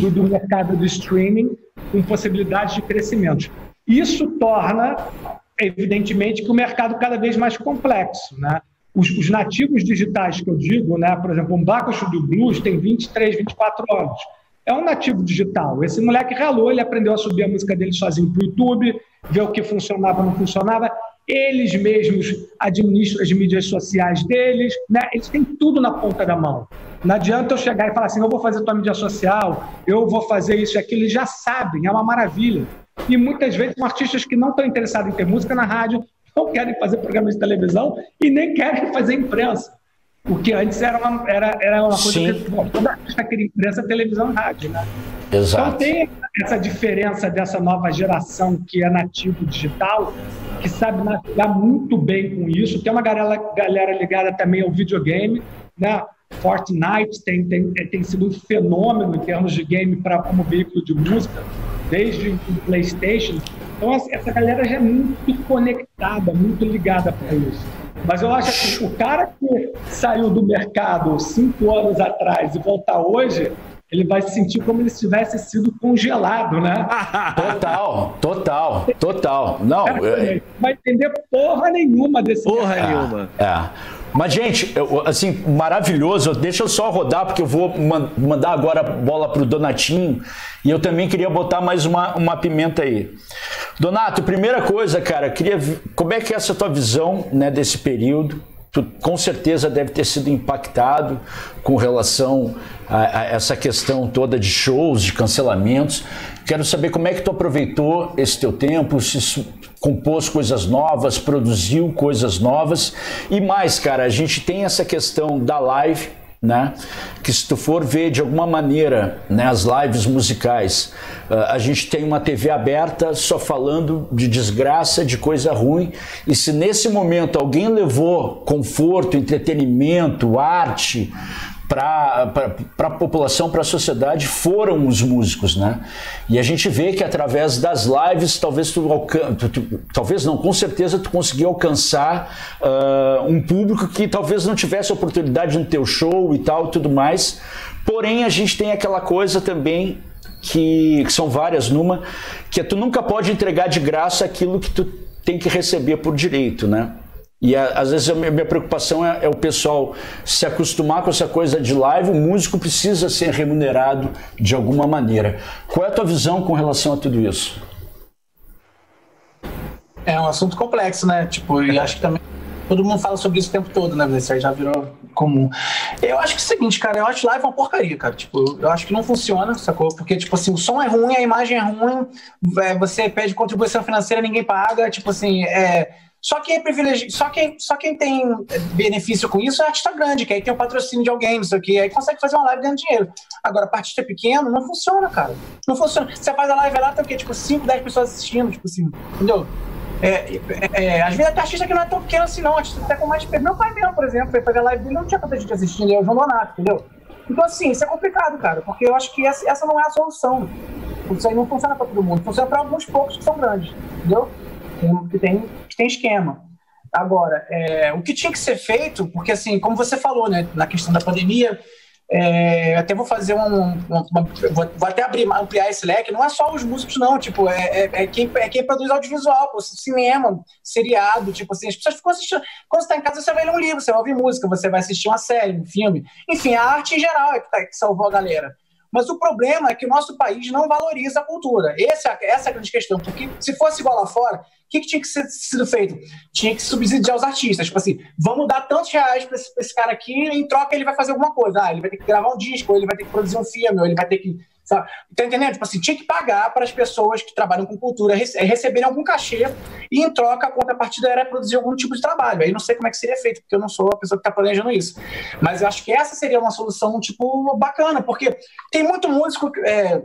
do, do mercado do streaming, com possibilidades de crescimento. Isso torna, evidentemente, que o mercado cada vez mais complexo, né? Os, os nativos digitais que eu digo, né? Por exemplo, um Baco Exu do Blues tem vinte e três, vinte e quatro anos. É um nativo digital. Esse moleque ralou, ele aprendeu a subir a música dele sozinho para o YouTube, ver o que funcionava, não funcionava. Eles mesmos administram as mídias sociais deles, né? Eles têm tudo na ponta da mão. Não adianta eu chegar e falar assim, eu vou fazer tua mídia social, eu vou fazer isso e aquilo. Eles já sabem, é uma maravilha. E muitas vezes são artistas que não estão interessados em ter música na rádio, não querem fazer programas de televisão e nem querem fazer imprensa. O que antes era uma, era, era uma coisa Sim. que bom, toda artista queria imprensa, televisão e rádio, né? Exato. Então tem essa diferença dessa nova geração que é nativo digital, que sabe navegar muito bem com isso. Tem uma galera, galera ligada também ao videogame, né? Fortnite tem, tem, tem sido um fenômeno em termos de game pra, como veículo de música, desde o PlayStation. Então, essa galera já é muito conectada, muito ligada para isso. Mas eu acho que o cara que saiu do mercado cinco anos atrás e voltar hoje, ele vai se sentir como se tivesse sido congelado, né? Total, total, total. Não, cara, eu... vai entender porra nenhuma desse Porra cara. nenhuma. É. Mas, gente, eu, assim, maravilhoso. Deixa eu só rodar, porque eu vou man- mandar agora a bola pro Donatinho. E eu também queria botar mais uma, uma pimenta aí. Donato, primeira coisa, cara, queria... como é que é essa tua visão, né, desse período? Tu com certeza deve ter sido impactado com relação a, a essa questão toda de shows, de cancelamentos. Quero saber como é que tu aproveitou esse teu tempo, se compôs coisas novas, produziu coisas novas. E mais, cara, a gente tem essa questão da live, né? Que se tu for ver de alguma maneira, né, as lives musicais, a gente tem uma T V aberta só falando de desgraça, de coisa ruim, e se nesse momento alguém levou conforto, entretenimento, arte para a população, para a sociedade, foram os músicos, né? E a gente vê que através das lives, talvez tu, alcan- tu, tu talvez não, com certeza tu conseguiu alcançar uh, um público que talvez não tivesse oportunidade no teu show e tal, tudo mais. Porém, a gente tem aquela coisa também, que, que são várias numa, que tu nunca pode entregar de graça aquilo que tu tem que receber por direito, né? E às vezes a minha preocupação é, é o pessoal se acostumar com essa coisa de live. O músico precisa ser remunerado de alguma maneira. Qual é a tua visão com relação a tudo isso? É um assunto complexo, né? Tipo, e acho que também todo mundo fala sobre isso o tempo todo, né? Isso aí já virou comum. Eu acho que é o seguinte, cara, eu acho live uma porcaria, cara. Tipo, eu acho que não funciona, sacou? Porque, tipo assim, o som é ruim, a imagem é ruim, você pede contribuição financeira, ninguém paga, tipo assim, é... Só quem é privilegi... só, quem... só quem tem benefício com isso é artista grande, que aí tem o patrocínio de alguém, isso aqui, aí consegue fazer uma live ganhando dinheiro. Agora, para artista pequeno, não funciona, cara. Não funciona. Você faz a live lá, tem o quê? Tipo, cinco, dez pessoas assistindo, tipo assim, entendeu? É, é, é, às vezes até artista que não é tão pequeno assim, não. Artista até com mais peso. Meu pai mesmo, por exemplo, foi fazer a live dele, não tinha tanta gente assistindo, é o João Donato, entendeu? Então, assim, isso é complicado, cara, porque eu acho que essa, essa não é a solução. Isso aí não funciona para todo mundo, funciona para alguns poucos que são grandes, entendeu? Que tem, que tem esquema. Agora, é, o que tinha que ser feito, porque assim, como você falou, né, na questão da pandemia, é, até vou fazer um... um uma, vou, vou até abrir, ampliar esse leque, não é só os músicos, não, tipo, é, é, é, quem, é quem produz audiovisual, pô, cinema, seriado, tipo assim, as pessoas ficam assistindo. Quando você tá em casa, você vai ler um livro, você vai ouvir música, você vai assistir uma série, um filme, enfim, a arte em geral é que, tá, que salvou a galera. Mas o problema é que o nosso país não valoriza a cultura. Essa, essa é a grande questão. Porque se fosse igual lá fora, o que, que tinha que ser sido feito? Tinha que subsidiar os artistas. Tipo assim, vamos dar tantos reais para esse, esse cara aqui, e em troca ele vai fazer alguma coisa. Ah, ele vai ter que gravar um disco, ou ele vai ter que produzir um filme, ou ele vai ter que... Sabe? Tá entendendo? Tipo assim, tinha que pagar para as pessoas que trabalham com cultura rece- receberem algum cachê, e em troca a contrapartida era produzir algum tipo de trabalho. Aí não sei como é que seria feito, porque eu não sou a pessoa que está planejando isso. Mas eu acho que essa seria uma solução, tipo, bacana, porque tem muito músico... É...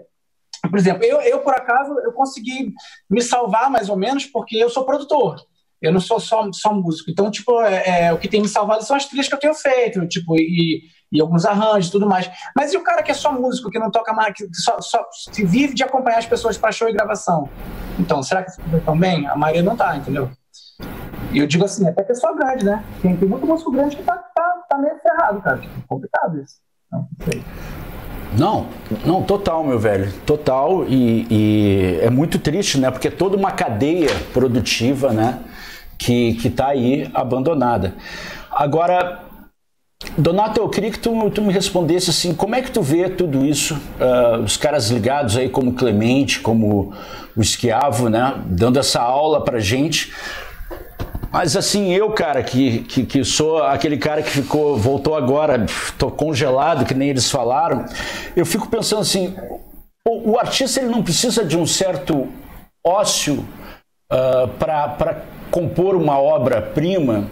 Por exemplo, eu, eu, por acaso, eu consegui me salvar mais ou menos, porque eu sou produtor. Eu não sou só, só músico. Então, tipo, é, é, o que tem me salvado são as trilhas que eu tenho feito, tipo, e... e alguns arranjos e tudo mais. Mas e o cara que é só músico, que não toca mais, que só, só se vive de acompanhar as pessoas para show e gravação? Então, será que estão bem? A maioria não tá, entendeu? E eu digo assim, até pessoa grande, né? Tem, tem muito músico grande que tá, tá, tá meio ferrado, cara. É complicado isso. Não, não sei. Não, não, total, meu velho, total. E, e é muito triste, né? Porque é toda uma cadeia produtiva, né? Que, que tá aí abandonada. Agora... Donato, eu queria que tu, tu me respondesse assim, como é que tu vê tudo isso, uh, os caras ligados aí como Clemente, como o Schiavo, né, dando essa aula pra gente, mas assim, eu, cara, que, que, que sou aquele cara que ficou, voltou agora, tô congelado, que nem eles falaram, eu fico pensando assim, o, o artista ele não precisa de um certo ócio uh, pra, pra compor uma obra-prima.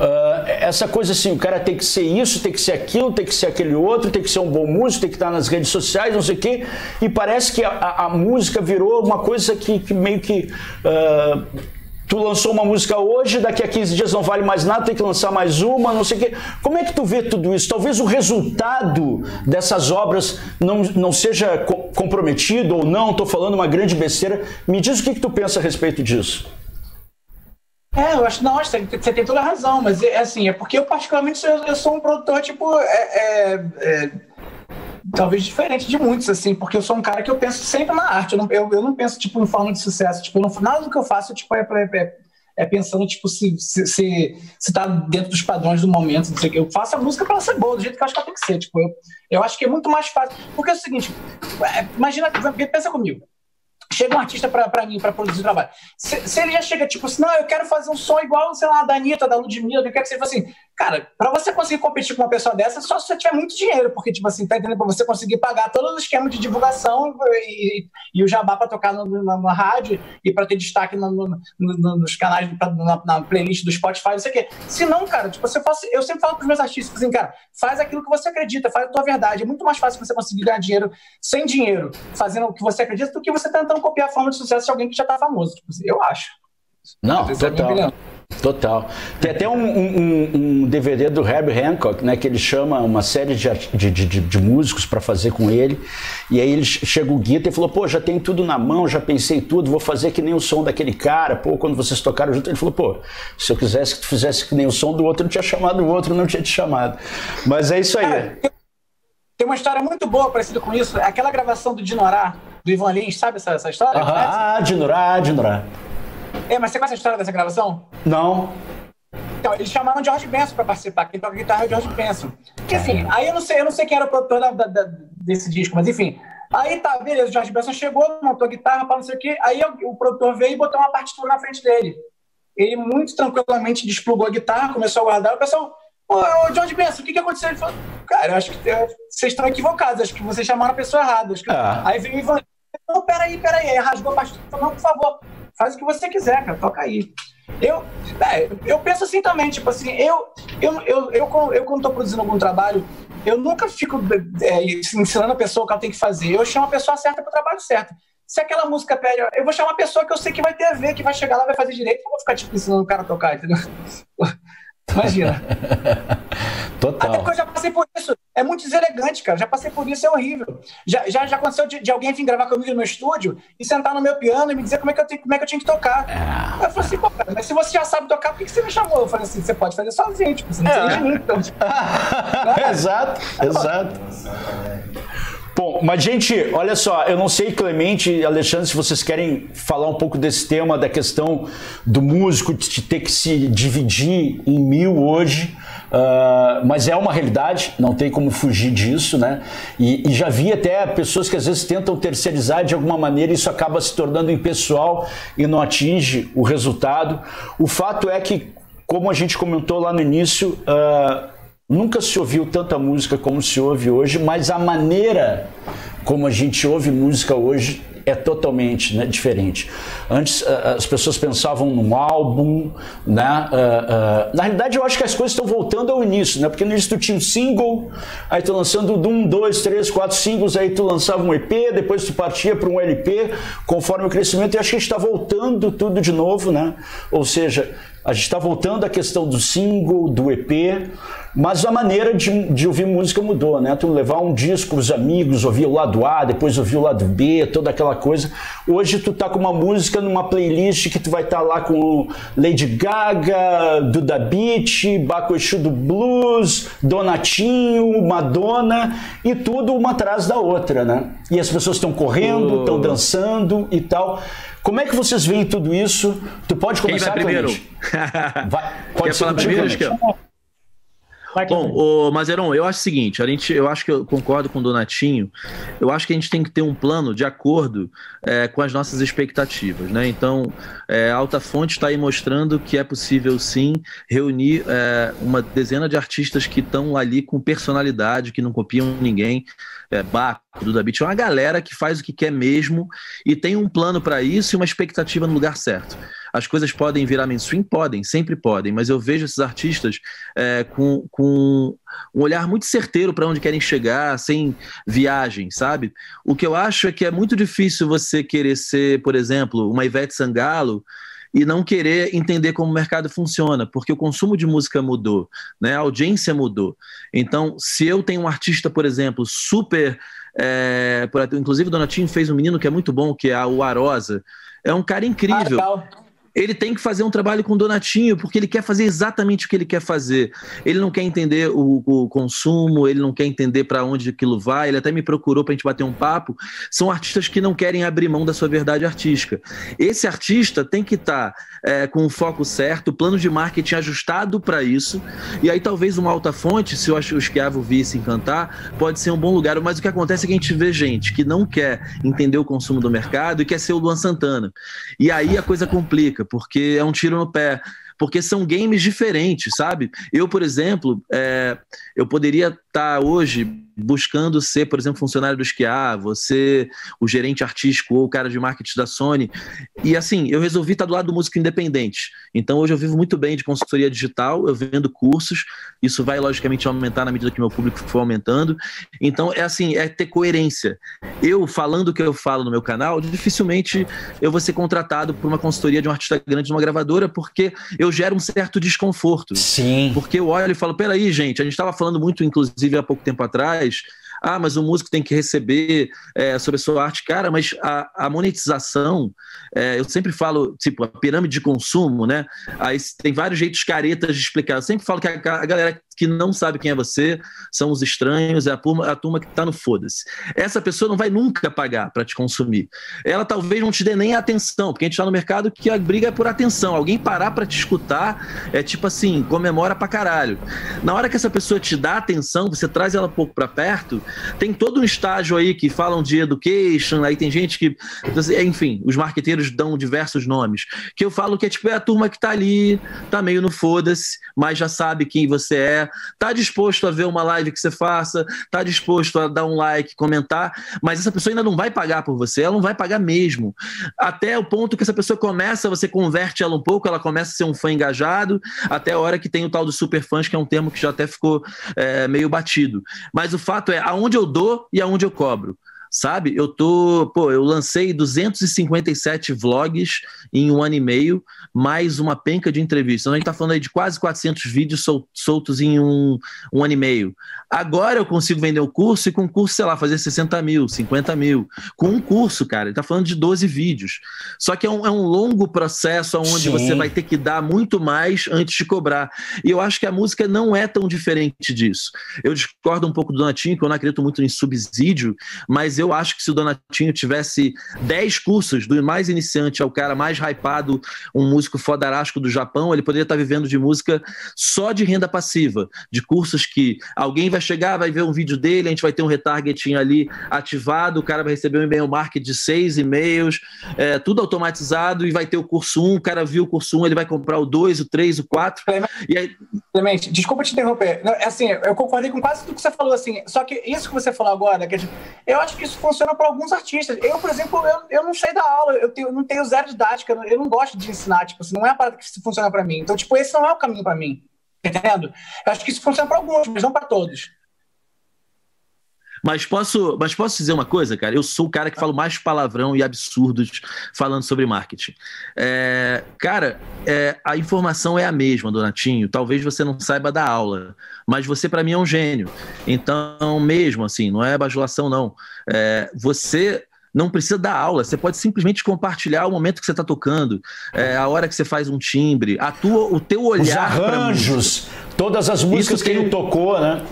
Uh, essa coisa assim, o cara tem que ser isso, tem que ser aquilo, tem que ser aquele outro, tem que ser um bom músico, tem que estar nas redes sociais, não sei o quê, e parece que a, a música virou uma coisa que, que meio que uh, tu lançou uma música hoje, daqui a quinze dias não vale mais nada, tem que lançar mais uma, não sei o quê. Como é que tu vê tudo isso? Talvez o resultado dessas obras não, não seja co- comprometido ou não, tô falando uma grande besteira. Me diz o que, que tu pensa a respeito disso. É, eu acho, nossa, você tem toda a razão, mas é assim, é porque eu particularmente eu, eu sou um produtor, tipo, é, é, é, talvez diferente de muitos, assim, porque eu sou um cara que eu penso sempre na arte, eu não, eu, eu não penso, tipo, em forma de sucesso, tipo, não, nada do que eu faço, tipo, é, é, é pensando, tipo, se, se, se, se tá dentro dos padrões do momento, não sei o que, eu faço a música pra ela ser boa, do jeito que eu acho que ela tem que ser, tipo, eu, eu acho que é muito mais fácil, porque é o seguinte, imagina, pensa comigo, chega um artista pra, pra mim, pra produzir trabalho. Se, se ele já chega, tipo assim, não, eu quero fazer um som igual, sei lá, da Anitta, da Ludmilla, eu quero que seja assim. Cara, pra você conseguir competir com uma pessoa dessa, só se você tiver muito dinheiro, porque, tipo assim, tá entendendo? Pra você conseguir pagar todo o esquema de divulgação e, e o jabá pra tocar no, na, na rádio e pra ter destaque no, no, no, nos canais, pra, na, na playlist do Spotify, não sei o quê. Se não, cara, tipo, eu, faço, eu sempre falo pros meus artistas, assim, cara, faz aquilo que você acredita, faz a tua verdade. É muito mais fácil você conseguir ganhar dinheiro sem dinheiro, fazendo o que você acredita, do que você tentando copiar a forma de sucesso de alguém que já tá famoso. Tipo, eu acho. Não, total. É total. Tem até um, um, um D V D do Herbie Hancock, né, que ele chama uma série de, de, de, de músicos para fazer com ele, e aí ele chega o guita e falou, pô, já tem tudo na mão, já pensei tudo, vou fazer que nem o som daquele cara, pô, quando vocês tocaram junto, ele falou, pô, se eu quisesse que tu fizesse que nem o som do outro, eu tinha chamado o outro, não tinha te chamado. Mas é isso aí. Cara, tem uma história muito boa parecida com isso, aquela gravação do Dinorá, do Ivan Lins, sabe essa, essa história? Ah, Dinorá, Dinorá. É, mas você conhece a história dessa gravação? Não. Então, eles chamaram o George Benson pra participar, quem toca guitarra é o George Benson. Porque assim, aí eu não sei, eu não sei quem era o produtor da, da, da, desse disco, mas enfim. Aí tá, beleza, o George Benson chegou, montou a guitarra, pra não sei o quê, aí o, o produtor veio e botou uma partitura na frente dele. Ele muito tranquilamente desplugou a guitarra, começou a guardar, o pessoal... Ô, ô, George Benson, o que que aconteceu? Ele falou, cara, eu acho que eu, vocês estão equivocados, acho que vocês chamaram a pessoa errada. Acho que... ah. Aí veio o Ivan, não, peraí, peraí, aí rasgou a partitura, não, por favor... Faz o que você quiser, cara, toca aí. Eu, é, eu penso assim também, tipo assim, eu, eu, eu, eu, eu quando tô produzindo algum trabalho, eu nunca fico é, ensinando a pessoa o que ela tem que fazer. Eu chamo a pessoa certa pro trabalho certo. Se aquela música pede, eu vou chamar a pessoa que eu sei que vai ter a ver, que vai chegar lá, vai fazer direito, eu vou ficar, tipo, ensinando o cara a tocar, entendeu? Imagina. Total. Até porque eu já passei por isso. É muito deselegante, cara. Já passei por isso, é horrível. Já, já, já aconteceu de, de alguém vir gravar comigo no meu estúdio e sentar no meu piano e me dizer como é que eu, tenho, como é que eu tinha que tocar. É. Eu falei assim, pô, cara, mas se você já sabe tocar, por que, que você me chamou? Eu falei assim, você pode fazer sozinho, tipo, você não precisa é. de mim, então. Tipo, exato, é exato. Bom, mas gente, olha só, eu não sei, Clemente e Alexandre, se vocês querem falar um pouco desse tema, da questão do músico de ter que se dividir em mil hoje, uh, mas é uma realidade, não tem como fugir disso, né? E, e já vi até pessoas que às vezes tentam terceirizar de alguma maneira e isso acaba se tornando impessoal e não atinge o resultado. O fato é que, como a gente comentou lá no início, uh, nunca se ouviu tanta música como se ouve hoje, mas a maneira como a gente ouve música hoje é totalmente, né, diferente. Antes as pessoas pensavam num álbum, né? Uh, uh, na realidade eu acho que as coisas estão voltando ao início, né? Porque no início tu tinha um single, aí tu lançando um, dois, três, quatro singles, aí tu lançava um E P, depois tu partia para um L P, conforme o crescimento, e acho que a gente está voltando tudo de novo, né? Ou seja, a gente está voltando à questão do single, do E P, mas a maneira de, de ouvir música mudou, né? Tu levar um disco os amigos, ouvir o lado A, depois ouvir o lado B, toda aquela coisa. Hoje tu tá com uma música numa playlist que tu vai estar tá lá com Lady Gaga, Duda Beat, Baco Exu do Blues, Donatinho, Madonna, e tudo uma atrás da outra, né? E as pessoas estão correndo, estão uh. dançando e tal. Como é que vocês veem tudo isso? Tu pode começar, Quem vai primeiro? Vai, pode Quer ser falar primeiro, acho que eu... Bom, o Mazeron, eu acho o seguinte, a gente, eu acho que eu concordo com o Donatinho, eu acho que a gente tem que ter um plano de acordo é, com as nossas expectativas, né? Então, é, a Altafonte está aí mostrando que é possível, sim, reunir é, uma dezena de artistas que estão ali com personalidade, que não copiam ninguém, é, Baco, Duda Beat, é uma galera que faz o que quer mesmo e tem um plano para isso e uma expectativa no lugar certo. As coisas podem virar mainstream? Podem, sempre podem, mas eu vejo esses artistas é, com, com um olhar muito certeiro para onde querem chegar, sem viagem, sabe? O que eu acho é que é muito difícil você querer ser, por exemplo, uma Ivete Sangalo e não querer entender como o mercado funciona, porque o consumo de música mudou, né? A audiência mudou. Então, se eu tenho um artista, por exemplo, super... É, por, inclusive, o Donatinho fez um menino que é muito bom, que é o Arosa. É um cara incrível. Ah, ele tem que fazer um trabalho com o Donatinho, porque ele quer fazer exatamente o que ele quer fazer. Ele não quer entender o, o consumo, ele não quer entender para onde aquilo vai, ele até me procurou para a gente bater um papo. São artistas que não querem abrir mão da sua verdade artística. Esse artista tem que estar tá, é, com o foco certo, plano de marketing ajustado para isso, e aí talvez uma Altafonte, se o Schiavo visse encantar, pode ser um bom lugar, mas o que acontece é que a gente vê gente que não quer entender o consumo do mercado e quer ser o Luan Santana. E aí a coisa complica, porque é um tiro no pé, porque são games diferentes, sabe? Eu, por exemplo, é, eu poderia estar tá hoje buscando ser, por exemplo, funcionário do Schiavo, ser o gerente artístico ou o cara de marketing da Sony, e assim, eu resolvi estar tá do lado do músico independente. Então hoje eu vivo muito bem de consultoria digital, eu vendo cursos, isso vai logicamente aumentar na medida que meu público for aumentando. Então é assim, é ter coerência. Eu falando o que eu falo no meu canal, dificilmente eu vou ser contratado por uma consultoria de um artista grande de uma gravadora, porque eu gera um certo desconforto. Sim. Porque eu olho e falo, peraí, gente, a gente estava falando muito, inclusive, há pouco tempo atrás, ah, mas o músico tem que receber é, sobre a sua arte. Cara, mas a, a monetização, é, eu sempre falo, tipo, a pirâmide de consumo, né? Aí tem vários jeitos caretas de explicar. Eu sempre falo que a, a galera que não sabe quem é você são os estranhos, é a turma, a turma que tá no foda-se. Essa pessoa não vai nunca pagar para te consumir. Ela talvez não te dê nem atenção, porque a gente tá no mercado que a briga é por atenção. Alguém parar para te escutar é tipo assim, comemora pra caralho. Na hora que essa pessoa te dá atenção, você traz ela um pouco para perto. Tem todo um estágio aí que falam de education, aí tem gente que... Enfim, os marqueteiros dão diversos nomes. Que eu falo que é tipo é a turma que tá ali, tá meio no foda-se, mas já sabe quem você é, tá disposto a ver uma live que você faça, tá disposto a dar um like, comentar, mas essa pessoa ainda não vai pagar por você, ela não vai pagar mesmo. Até o ponto que essa pessoa começa, você converte ela um pouco, ela começa a ser um fã engajado, até a hora que tem o tal do superfãs, que é um termo que já até ficou é, meio batido. Mas o fato é, aonde eu dou e aonde eu cobro, sabe? Eu tô, pô, eu lancei duzentos e cinquenta e sete vlogs em um ano e meio, mais uma penca de entrevistas. Então a gente tá falando aí de quase quatrocentos vídeos sol, soltos em um, um ano e meio. Agora eu consigo vender o curso e com o curso, sei lá, fazer sessenta mil, cinquenta mil. Com um curso, cara, ele tá falando de doze vídeos. Só que é um, é um longo processo onde Sim. você vai ter que dar muito mais antes de cobrar. E eu acho que a música não é tão diferente disso. Eu discordo um pouco do Donatinho, que eu não acredito muito em subsídio, mas eu acho que se o Donatinho tivesse dez cursos, do mais iniciante ao cara mais hypado, um músico fodarástico do Japão, ele poderia estar vivendo de música só de renda passiva, de cursos que alguém vai chegar, vai ver um vídeo dele, a gente vai ter um retargeting ali ativado, o cara vai receber um e-mail marketing de seis e-mails, é, tudo automatizado, e vai ter o curso um, o cara viu o curso um, ele vai comprar o dois, o três, o quatro. E aí... Clemente, desculpa te interromper. Assim, eu concordei com quase tudo que você falou, assim, só que isso que você falou agora, que eu acho que isso funciona para alguns artistas. Eu, por exemplo, eu, eu não sei dar aula, eu, tenho, eu não tenho zero didática, eu não, eu não gosto de ensinar, tipo, assim, não é a parada que funciona para mim. Então, tipo, esse não é o caminho para mim, entendendo? Eu acho que isso funciona para alguns, mas não para todos. Mas posso, mas posso dizer uma coisa, cara? Eu sou o cara que falo mais palavrão e absurdos falando sobre marketing. É, cara, é, a informação é a mesma, Donatinho. Talvez você não saiba dar aula, mas você, para mim, é um gênio. Então, mesmo assim, não é bajulação, não. É, você... Não precisa dar aula, você pode simplesmente compartilhar o momento que você está tocando, é, a hora que você faz um timbre, a tua, o teu olhar para arranjos, todas as músicas que ele tocou, né?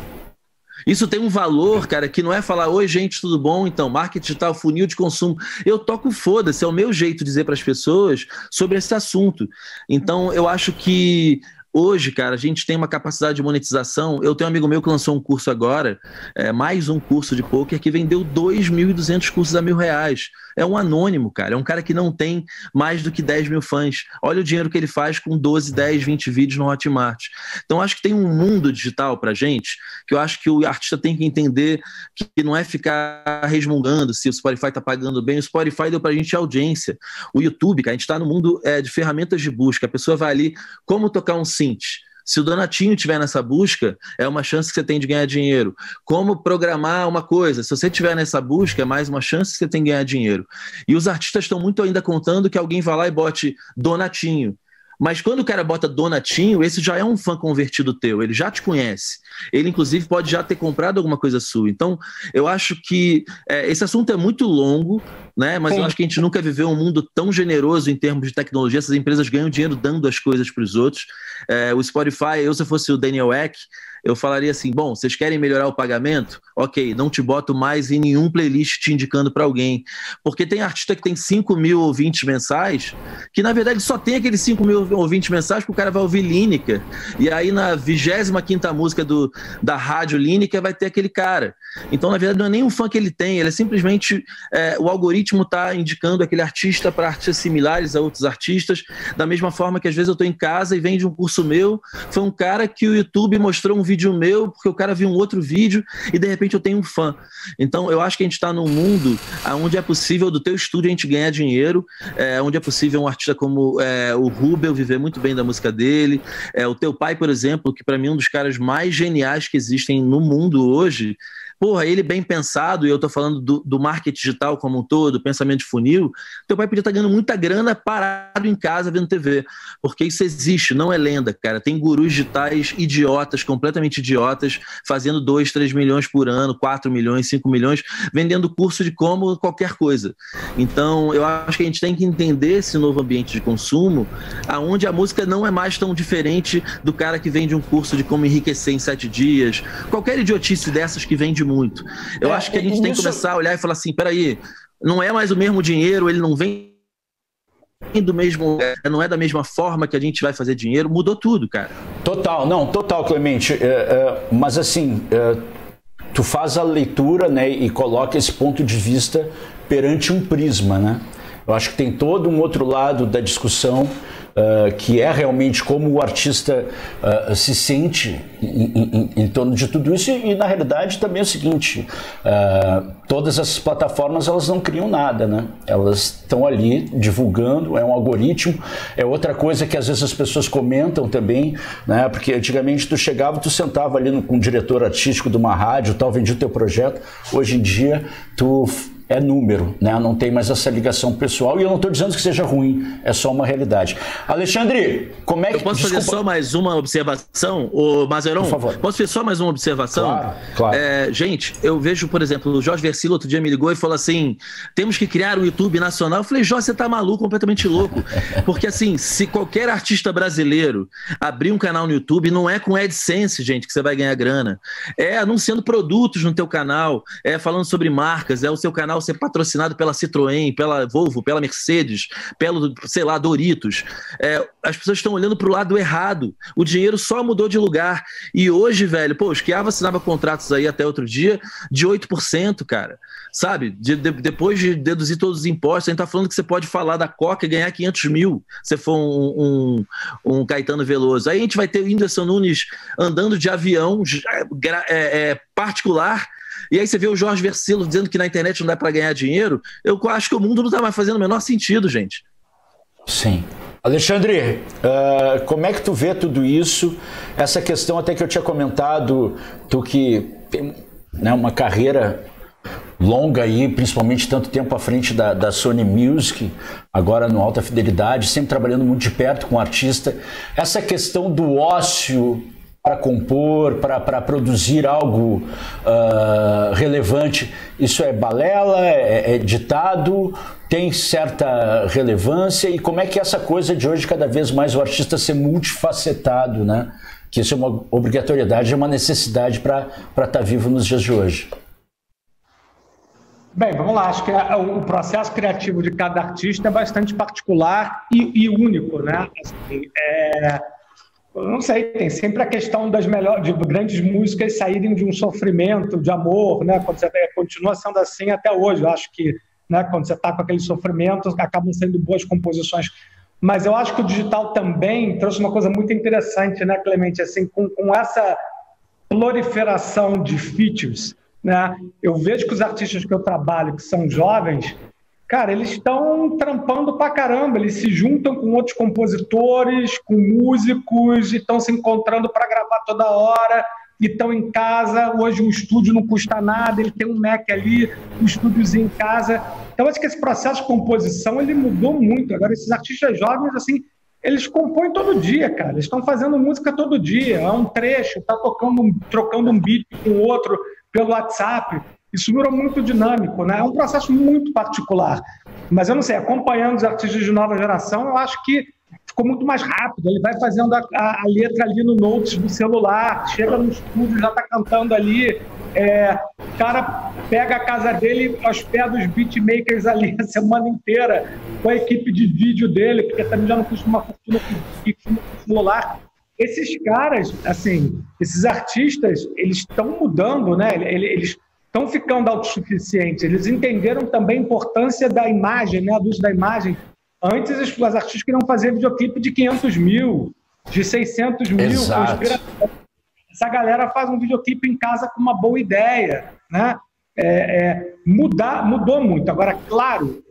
Isso tem um valor, cara, que não é falar, oi gente, tudo bom? Então, marketing digital, funil de consumo. Eu toco foda-se, é o meu jeito de dizer para as pessoas sobre esse assunto. Então, eu acho que hoje, cara, a gente tem uma capacidade de monetização. Eu tenho um amigo meu que lançou um curso agora, é, mais um curso de pôquer, que vendeu dois mil e duzentos cursos a mil reais. É um anônimo, cara. É um cara que não tem mais do que dez mil fãs. Olha o dinheiro que ele faz com doze, dez, vinte vídeos no Hotmart. Então, acho que tem um mundo digital pra gente, que eu acho que o artista tem que entender que não é ficar resmungando se o Spotify tá pagando bem. O Spotify deu pra gente audiência. O YouTube, cara, a gente tá no mundo é, de ferramentas de busca. A pessoa vai ali, como tocar um synth. Se o Donatinho estiver nessa busca, é uma chance que você tem de ganhar dinheiro. Como programar uma coisa? Se você estiver nessa busca, é mais uma chance que você tem de ganhar dinheiro. E os artistas estão muito ainda contando que alguém vai lá e bote Donatinho. Mas quando o cara bota Donatinho, esse já é um fã convertido teu, ele já te conhece. Ele, inclusive, pode já ter comprado alguma coisa sua. Então, eu acho que é, esse assunto é muito longo, né? Mas Sim. eu acho que a gente nunca viveu um mundo tão generoso em termos de tecnologia. Essas empresas ganham dinheiro dando as coisas para os outros. É, o Spotify, eu se eu fosse o Daniel Ek, eu falaria assim, bom, vocês querem melhorar o pagamento? Ok, não te boto mais em nenhum playlist te indicando para alguém. Porque tem artista que tem cinco mil ouvintes mensais, que na verdade só tem aqueles cinco mil ouvintes mensais que o cara vai ouvir Lineker. E aí na vigésima quinta música do, da rádio Lineker vai ter aquele cara. Então na verdade não é nem um fã que ele tem, ele é simplesmente é, o algoritmo está indicando aquele artista para artistas similares a outros artistas, da mesma forma que às vezes eu estou em casa e vende um curso meu, foi um cara que o YouTube mostrou um vídeo meu, porque o cara viu um outro vídeo e de repente eu tenho um fã. Então eu acho que a gente está num mundo onde é possível do teu estúdio a gente ganhar dinheiro, é, onde é possível um artista como é, o Rubel viver muito bem da música dele, é, o teu pai, por exemplo, que para mim é um dos caras mais geniais que existem no mundo hoje. Porra, ele bem pensado, e eu tô falando do, do marketing digital como um todo, pensamento de funil, teu pai podia estar ganhando muita grana parado em casa vendo T V, porque isso existe, não é lenda, cara. Tem gurus digitais idiotas, completamente idiotas, fazendo dois, três milhões por ano, quatro milhões, cinco milhões, vendendo curso de como qualquer coisa. Então, eu acho que a gente tem que entender esse novo ambiente de consumo, aonde a música não é mais tão diferente do cara que vende um curso de como enriquecer em sete dias, qualquer idiotice dessas que vende muito. Eu é, acho que a gente isso... tem que começar a olhar e falar assim, peraí, não é mais o mesmo dinheiro, ele não vem do mesmo, não é da mesma forma que a gente vai fazer dinheiro, mudou tudo, cara. Total, não, total, Clemente, é, é, mas assim, é, tu faz a leitura, né, e coloca esse ponto de vista perante um prisma, né? Eu acho que tem todo um outro lado da discussão, Uh, que é realmente como o artista uh, se sente em, em, em torno de tudo isso, e, e na realidade também é o seguinte, uh, todas essas plataformas elas não criam nada, né? Elas estão ali divulgando, é um algoritmo, é outra coisa que às vezes as pessoas comentam também, né? Porque antigamente tu chegava, tu sentava ali no, com o diretor artístico de uma rádio, tal, vendia o teu projeto, hoje em dia tu... é número, né? Não tem mais essa ligação pessoal, e eu não estou dizendo que seja ruim, é só uma realidade. Alexandre, como é que... Eu posso Desculpa. fazer só mais uma observação, ô Mazeron? Por favor. Posso fazer só mais uma observação? Claro, claro. É, gente, eu vejo, por exemplo, o Jorge Vercillo outro dia me ligou e falou assim, temos que criar um YouTube nacional. Eu falei, Jorge, você tá maluco, completamente louco. Porque assim, se qualquer artista brasileiro abrir um canal no YouTube, não é com AdSense, gente, que você vai ganhar grana. É anunciando produtos no teu canal, é falando sobre marcas, é o seu canal ser patrocinado pela Citroën, pela Volvo, pela Mercedes, pelo, sei lá, Doritos. É, as pessoas estão olhando para o lado errado. O dinheiro só mudou de lugar. E hoje, velho, pô, o Schiavo assinava contratos aí até outro dia de oito por cento, cara. Sabe? De, de, depois de deduzir todos os impostos, a gente tá falando que você pode falar da Coca e ganhar quinhentos mil se for um, um, um Caetano Veloso. Aí a gente vai ter o Whindersson Nunes andando de avião é, é, particular. E aí você vê o Jorge Vercillo dizendo que na internet não dá para ganhar dinheiro. Eu acho que o mundo não está mais fazendo o menor sentido, gente. Sim. Alexandre, uh, como é que tu vê tudo isso? Essa questão até que eu tinha comentado, tu que tem, né, uma carreira longa aí, principalmente tanto tempo à frente da, da Sony Music, agora no Alta Fidelidade, sempre trabalhando muito de perto com o artista. Essa questão do ócio... para compor, para produzir algo uh, relevante, isso é balela, é, é ditado, tem certa relevância, e como é que essa coisa de hoje, cada vez mais o artista ser multifacetado, né? Que isso é uma obrigatoriedade, é uma necessidade para estar vivo nos dias de hoje. Bem, vamos lá, acho que o processo criativo de cada artista é bastante particular e, e único, né? Assim, é... não sei, tem sempre a questão das melhores, de grandes músicas saírem de um sofrimento, de amor, né? Quando você, continua sendo assim até hoje, eu acho que, né, quando você está com aquele sofrimento, acabam sendo boas composições. Mas eu acho que o digital também trouxe uma coisa muito interessante, né, Clemente? Assim, com, com essa proliferação de features, né? Eu vejo que os artistas que eu trabalho, que são jovens... cara, eles estão trampando pra caramba, eles se juntam com outros compositores, com músicos, e estão se encontrando para gravar toda hora, e estão em casa, hoje o estúdio não custa nada, ele tem um Mac ali, um estúdiozinho em casa. Então acho que esse processo de composição, ele mudou muito. Agora esses artistas jovens, assim, eles compõem todo dia, cara. Eles estão fazendo música todo dia. É um trecho, tá tocando, trocando um beat com o outro pelo WhatsApp. Isso virou muito dinâmico, né? É um processo muito particular. Mas eu não sei, acompanhando os artistas de nova geração, eu acho que ficou muito mais rápido. Ele vai fazendo a, a, a letra ali no notes do celular, chega no estúdio, já tá cantando ali. É, o cara pega a casa dele aos pés dos beatmakers ali a semana inteira, com a equipe de vídeo dele, porque também já não custa uma fortuna que costuma celular. Esses caras, assim, esses artistas, eles estão mudando, né? Eles estão ficando autossuficientes, eles entenderam também a importância da imagem, né? Do uso da imagem. Antes, as, as artistas queriam fazer videoclipe de quinhentos mil, de seiscentos mil. Exato. Essa galera faz um videoclipe em casa com uma boa ideia, né? É, é, mudar, mudou muito. Agora, claro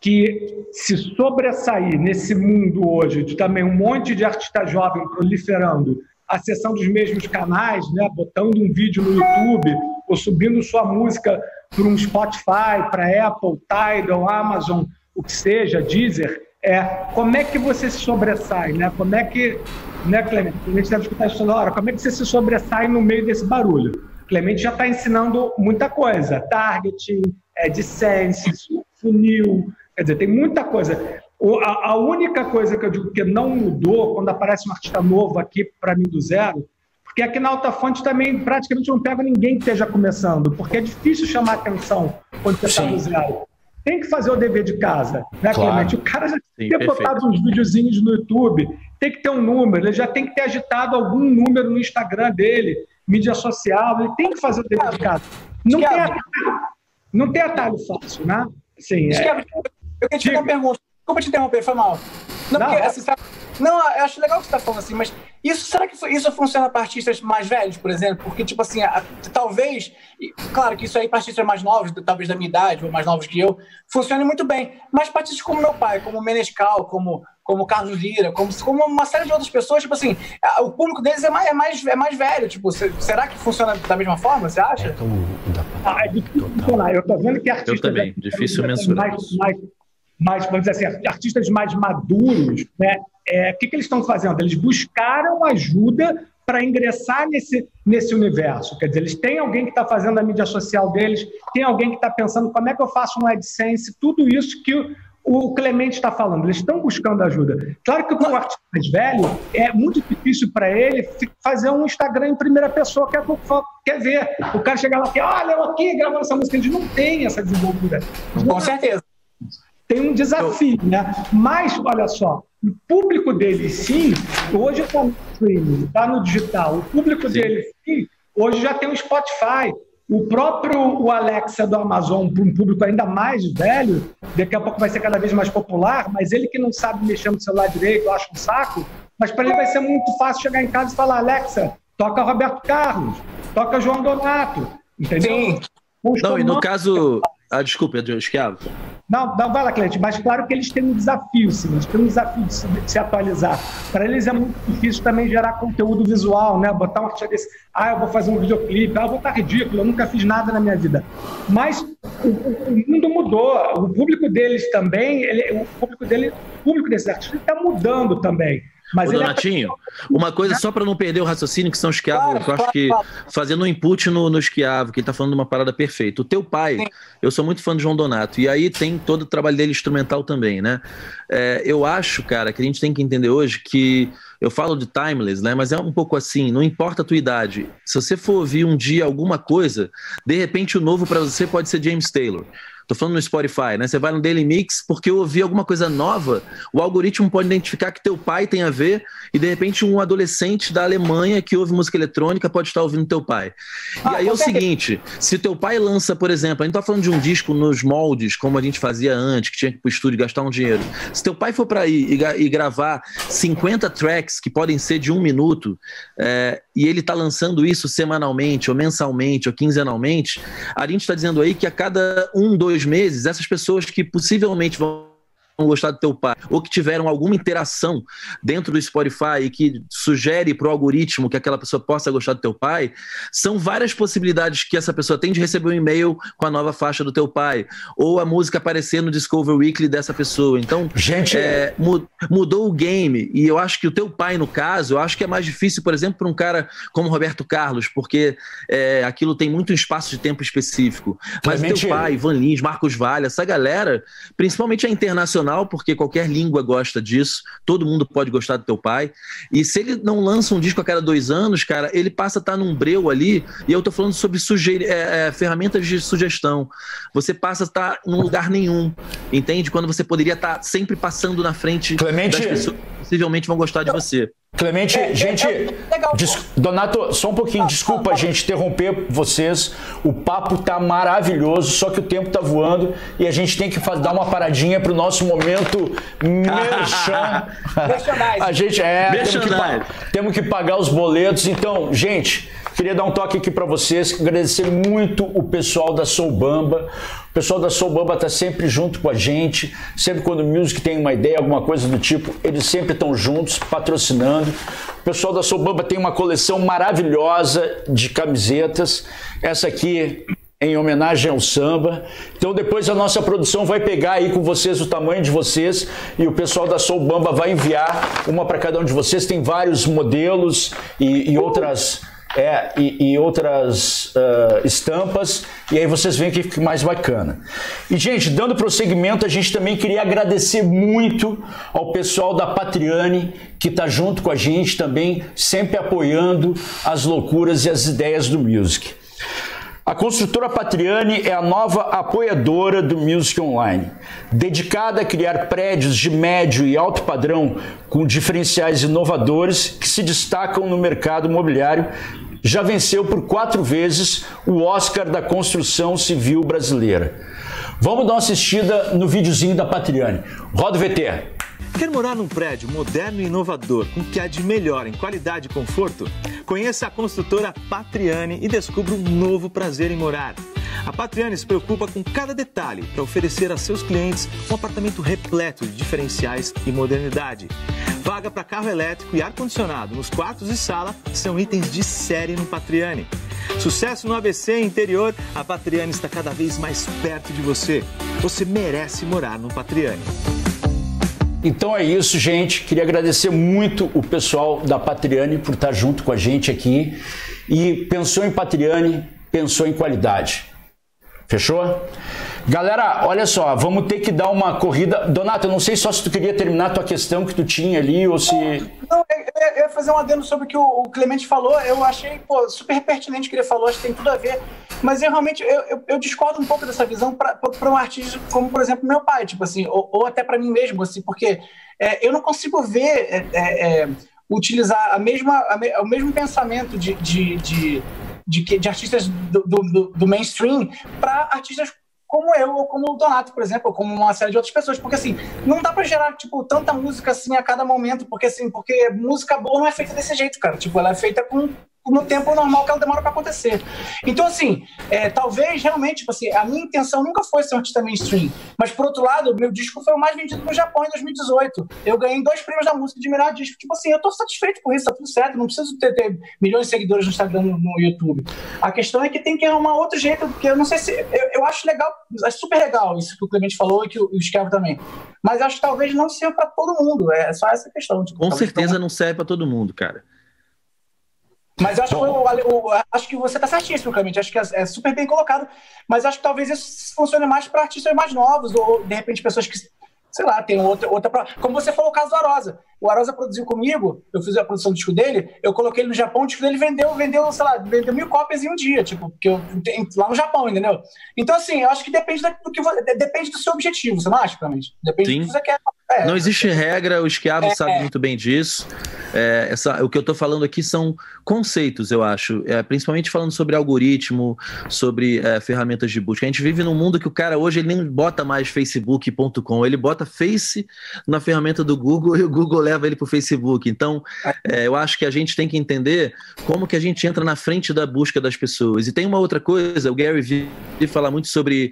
que se sobressair nesse mundo hoje de também um monte de artista jovem proliferando, acessando os mesmos canais, né? Botando um vídeo no YouTube ou subindo sua música para um Spotify, para Apple, Tidal, Amazon, o que seja, Deezer, é, como é que você se sobressai, né? Como é que, né, Clemente? A gente deve escutar isso toda hora. Como é que você se sobressai no meio desse barulho? Clemente já está ensinando muita coisa. Targeting, AdSense, funil, quer dizer, tem muita coisa. O, a, a única coisa que eu digo que não mudou quando aparece um artista novo aqui, para mim, do zero, porque aqui na Altafonte também praticamente não pega ninguém que esteja começando, porque é difícil chamar atenção quando você está do zero. Tem que fazer o dever de casa, né, claro. Clemente? O cara já tem que ter botado uns videozinhos no YouTube, tem que ter um número, ele já tem que ter agitado algum número no Instagram dele, mídia social, ele tem que fazer o dever de casa. Não, tem atalho, não tem atalho fácil, né? Assim, é... Eu queria te fazer uma pergunta, desculpa te interromper, foi mal. Não, não, porque, assim, sabe... não, eu acho legal o que você está falando assim, mas isso, será que isso funciona para artistas mais velhos, por exemplo? Porque, tipo assim, a, talvez, claro que isso aí para artistas mais novos, talvez da minha idade, ou mais novos que eu, funcione muito bem, mas para artistas como meu pai, como Menescal, como, como Carlos Lira, como, como uma série de outras pessoas, tipo assim, a, o público deles é mais, é mais, é mais velho, tipo, se, será que funciona da mesma forma, você acha? É tão... Ah, é difícil funcionar, eu estou vendo que artistas... Eu também, é difícil mensurar mais, mais, mais, vamos dizer assim, artistas mais maduros, né? É, o que, que eles estão fazendo? Eles buscaram ajuda para ingressar nesse, nesse universo. Quer dizer, eles têm alguém que está fazendo a mídia social deles, tem alguém que está pensando como é que eu faço um AdSense, tudo isso que o, o Clemente está falando. Eles estão buscando ajuda. Claro que para o artista mais velho é muito difícil para ele fazer um Instagram em primeira pessoa, que é o que quer ver. O cara chega lá e fala, olha, eu aqui gravando essa música. Eles não têm essa desenvoltura. Com certeza. Tem um desafio, né? Mas, olha só, o público dele, sim, hoje está no streaming, está no digital. O público sim. dele, sim, hoje já tem o Spotify. O próprio o Alexa do Amazon, para um público ainda mais velho, daqui a pouco vai ser cada vez mais popular, mas ele que não sabe mexer no celular direito, eu acho um saco, mas para ele vai ser muito fácil chegar em casa e falar, Alexa, toca Roberto Carlos, toca João Donato, entendeu? Sim. Não, e no caso... Ah, desculpa, Adriano Schiavo. Não, não, vai lá, Clemente, mas claro que eles têm um desafio, sim, eles têm um desafio de se, de se atualizar. Para eles é muito difícil também gerar conteúdo visual, né? Botar um artista desse, ah, eu vou fazer um videoclipe, ah, eu vou estar ridículo, eu nunca fiz nada na minha vida. Mas o, o mundo mudou, o público deles também, ele, o público dele, o público desses artistas está mudando também. Mas ô, Donatinho, é... uma coisa só para não perder o raciocínio, que são Schiavo, claro, eu acho claro, que claro. Fazendo um input no, no Schiavo, que ele está falando uma parada perfeita. O teu pai, sim. Eu sou muito fã do João Donato, e aí tem todo o trabalho dele instrumental também, né? É, eu acho, cara, que a gente tem que entender hoje que, eu falo de timeless, né? Mas é um pouco assim, não importa a tua idade, se você for ouvir um dia alguma coisa, de repente o novo para você pode ser James Taylor. Tô falando no Spotify, né? Você vai no Daily Mix porque eu ouvi alguma coisa nova, o algoritmo pode identificar que teu pai tem a ver e, de repente, um adolescente da Alemanha que ouve música eletrônica pode estar ouvindo teu pai. Ah, e aí é o seguinte, se teu pai lança, por exemplo, a gente tá falando de um disco nos moldes, como a gente fazia antes, que tinha que ir pro estúdio gastar um dinheiro. Se teu pai for para aí e, e gravar cinquenta tracks que podem ser de um minuto é, e ele tá lançando isso semanalmente, ou mensalmente, ou quinzenalmente, a gente tá dizendo aí que a cada um, dois meses, essas pessoas que possivelmente vão gostar do teu pai, ou que tiveram alguma interação dentro do Spotify e que sugere pro algoritmo que aquela pessoa possa gostar do teu pai, são várias possibilidades que essa pessoa tem de receber um e-mail com a nova faixa do teu pai, ou a música aparecer no Discover Weekly dessa pessoa. Então, gente, é, mudou o game, e eu acho que o teu pai, no caso, eu acho que é mais difícil, por exemplo, para um cara como Roberto Carlos, porque é, aquilo tem muito espaço de tempo específico. Mas Clemente, o teu pai, Ivan Lins, Marcos Valha, essa galera, principalmente a internacional, porque qualquer língua gosta disso, todo mundo pode gostar do teu pai, e se ele não lança um disco a cada dois anos, cara, ele passa a estar num breu ali, e eu tô falando sobre sugerir, é, é, ferramentas de sugestão, você passa a estar num lugar nenhum, entende? Quando você poderia estar sempre passando na frente, Clemente, das pessoas que possivelmente vão gostar de você. Clemente, é, gente, é, é des... Donato, só um pouquinho, desculpa, gente, interromper vocês, o papo tá maravilhoso, só que o tempo tá voando e a gente tem que fazer, dar uma paradinha pro nosso momento merchan. A gente é, temos que, pa... temos que pagar os boletos, então, gente, queria dar um toque aqui para vocês, agradecer muito o pessoal da Soul Bamba. O pessoal da Soul Bamba tá sempre junto com a gente, sempre quando o Music tem uma ideia, alguma coisa do tipo, eles sempre estão juntos, patrocinando. O pessoal da Soul Bamba tem uma coleção maravilhosa de camisetas. Essa aqui em homenagem ao samba. Então depois a nossa produção vai pegar aí com vocês o tamanho de vocês e o pessoal da Soul Bamba vai enviar uma para cada um de vocês. Tem vários modelos e, e outras... É, e, e outras uh, estampas, e aí vocês veem que fica mais bacana. E, gente, dando prosseguimento, a gente também queria agradecer muito ao pessoal da Patriane, que está junto com a gente também, sempre apoiando as loucuras e as ideias do Music. A construtora Patriane é a nova apoiadora do Music Online. Dedicada a criar prédios de médio e alto padrão com diferenciais inovadores que se destacam no mercado imobiliário, já venceu por quatro vezes o Oscar da Construção Civil Brasileira. Vamos dar uma assistida no videozinho da Patriane. Roda o V T. Quer morar num prédio moderno e inovador com o que há de melhor em qualidade e conforto? Conheça a construtora Patriane e descubra um novo prazer em morar. A Patriane se preocupa com cada detalhe para oferecer a seus clientes um apartamento repleto de diferenciais e modernidade. Vaga para carro elétrico e ar-condicionado nos quartos e sala são itens de série no Patriane. Sucesso no A B C interior, a Patriane está cada vez mais perto de você. Você merece morar no Patriane. Então é isso, gente. Queria agradecer muito o pessoal da Patriane por estar junto com a gente aqui. E pensou em Patriane, pensou em qualidade. Fechou? Galera, olha só, vamos ter que dar uma corrida. Donato, eu não sei só se tu queria terminar a tua questão que tu tinha ali ou se... Não, eu ia fazer um adendo sobre o que o Clemente falou. Eu achei pô, super pertinente o que ele falou, acho que tem tudo a ver. Mas eu realmente, eu, eu, eu discordo um pouco dessa visão para um artista como, por exemplo, meu pai, tipo assim, ou, ou até para mim mesmo, assim, porque é, eu não consigo ver, é, é, utilizar a mesma, a me, o mesmo pensamento de... de, de De, que, de artistas do, do, do mainstream para artistas como eu, ou como o Donato, por exemplo, ou como uma série de outras pessoas, porque assim, não dá para gerar tipo, tanta música assim a cada momento, porque assim, porque música boa não é feita desse jeito, cara, tipo, ela é feita com no tempo normal que ela demora para acontecer. Então, assim, é, talvez realmente, tipo assim, a minha intenção nunca foi ser um artista mainstream, mas, por outro lado, meu disco foi o mais vendido no Japão em dois mil e dezoito. Eu ganhei dois prêmios da música de melhor disco. Tipo assim, eu tô satisfeito com isso, tá tudo certo, não preciso ter, ter milhões de seguidores no Instagram, no, no YouTube. A questão é que tem que arrumar outro jeito, porque eu não sei se... Eu, eu acho legal, é super legal isso que o Clemente falou e que o, o Schiavo também. Mas acho que talvez não seja para todo mundo, é só essa questão. Tipo, com certeza então... não serve para todo mundo, cara. Mas eu acho, eu, eu, eu acho que você está certíssimo, Clemente. Acho que é, é super bem colocado. Mas acho que talvez isso funcione mais para artistas mais novos, ou de repente pessoas que, sei lá, tem outra, outra. Como você falou o caso do Arosa. O Arosa produziu comigo, eu fiz a produção do disco dele, eu coloquei ele no Japão, o disco dele vendeu, vendeu, sei lá, vendeu mil cópias em um dia, tipo, porque eu, lá no Japão, entendeu? Então, assim, eu acho que depende do que você, depende do seu objetivo, você não acha, Clemente? Depende Sim. do que você quer. É, não existe regra, o Schiavo é, sabe muito bem disso. É, essa, o que eu estou falando aqui são conceitos, eu acho, é, principalmente falando sobre algoritmo, sobre é, ferramentas de busca. A gente vive num mundo que o cara hoje ele nem bota mais facebook ponto com, ele bota Face na ferramenta do Google e o Google leva ele para o Facebook. Então, é, eu acho que a gente tem que entender como que a gente entra na frente da busca das pessoas. E tem uma outra coisa, o Gary Vee fala muito sobre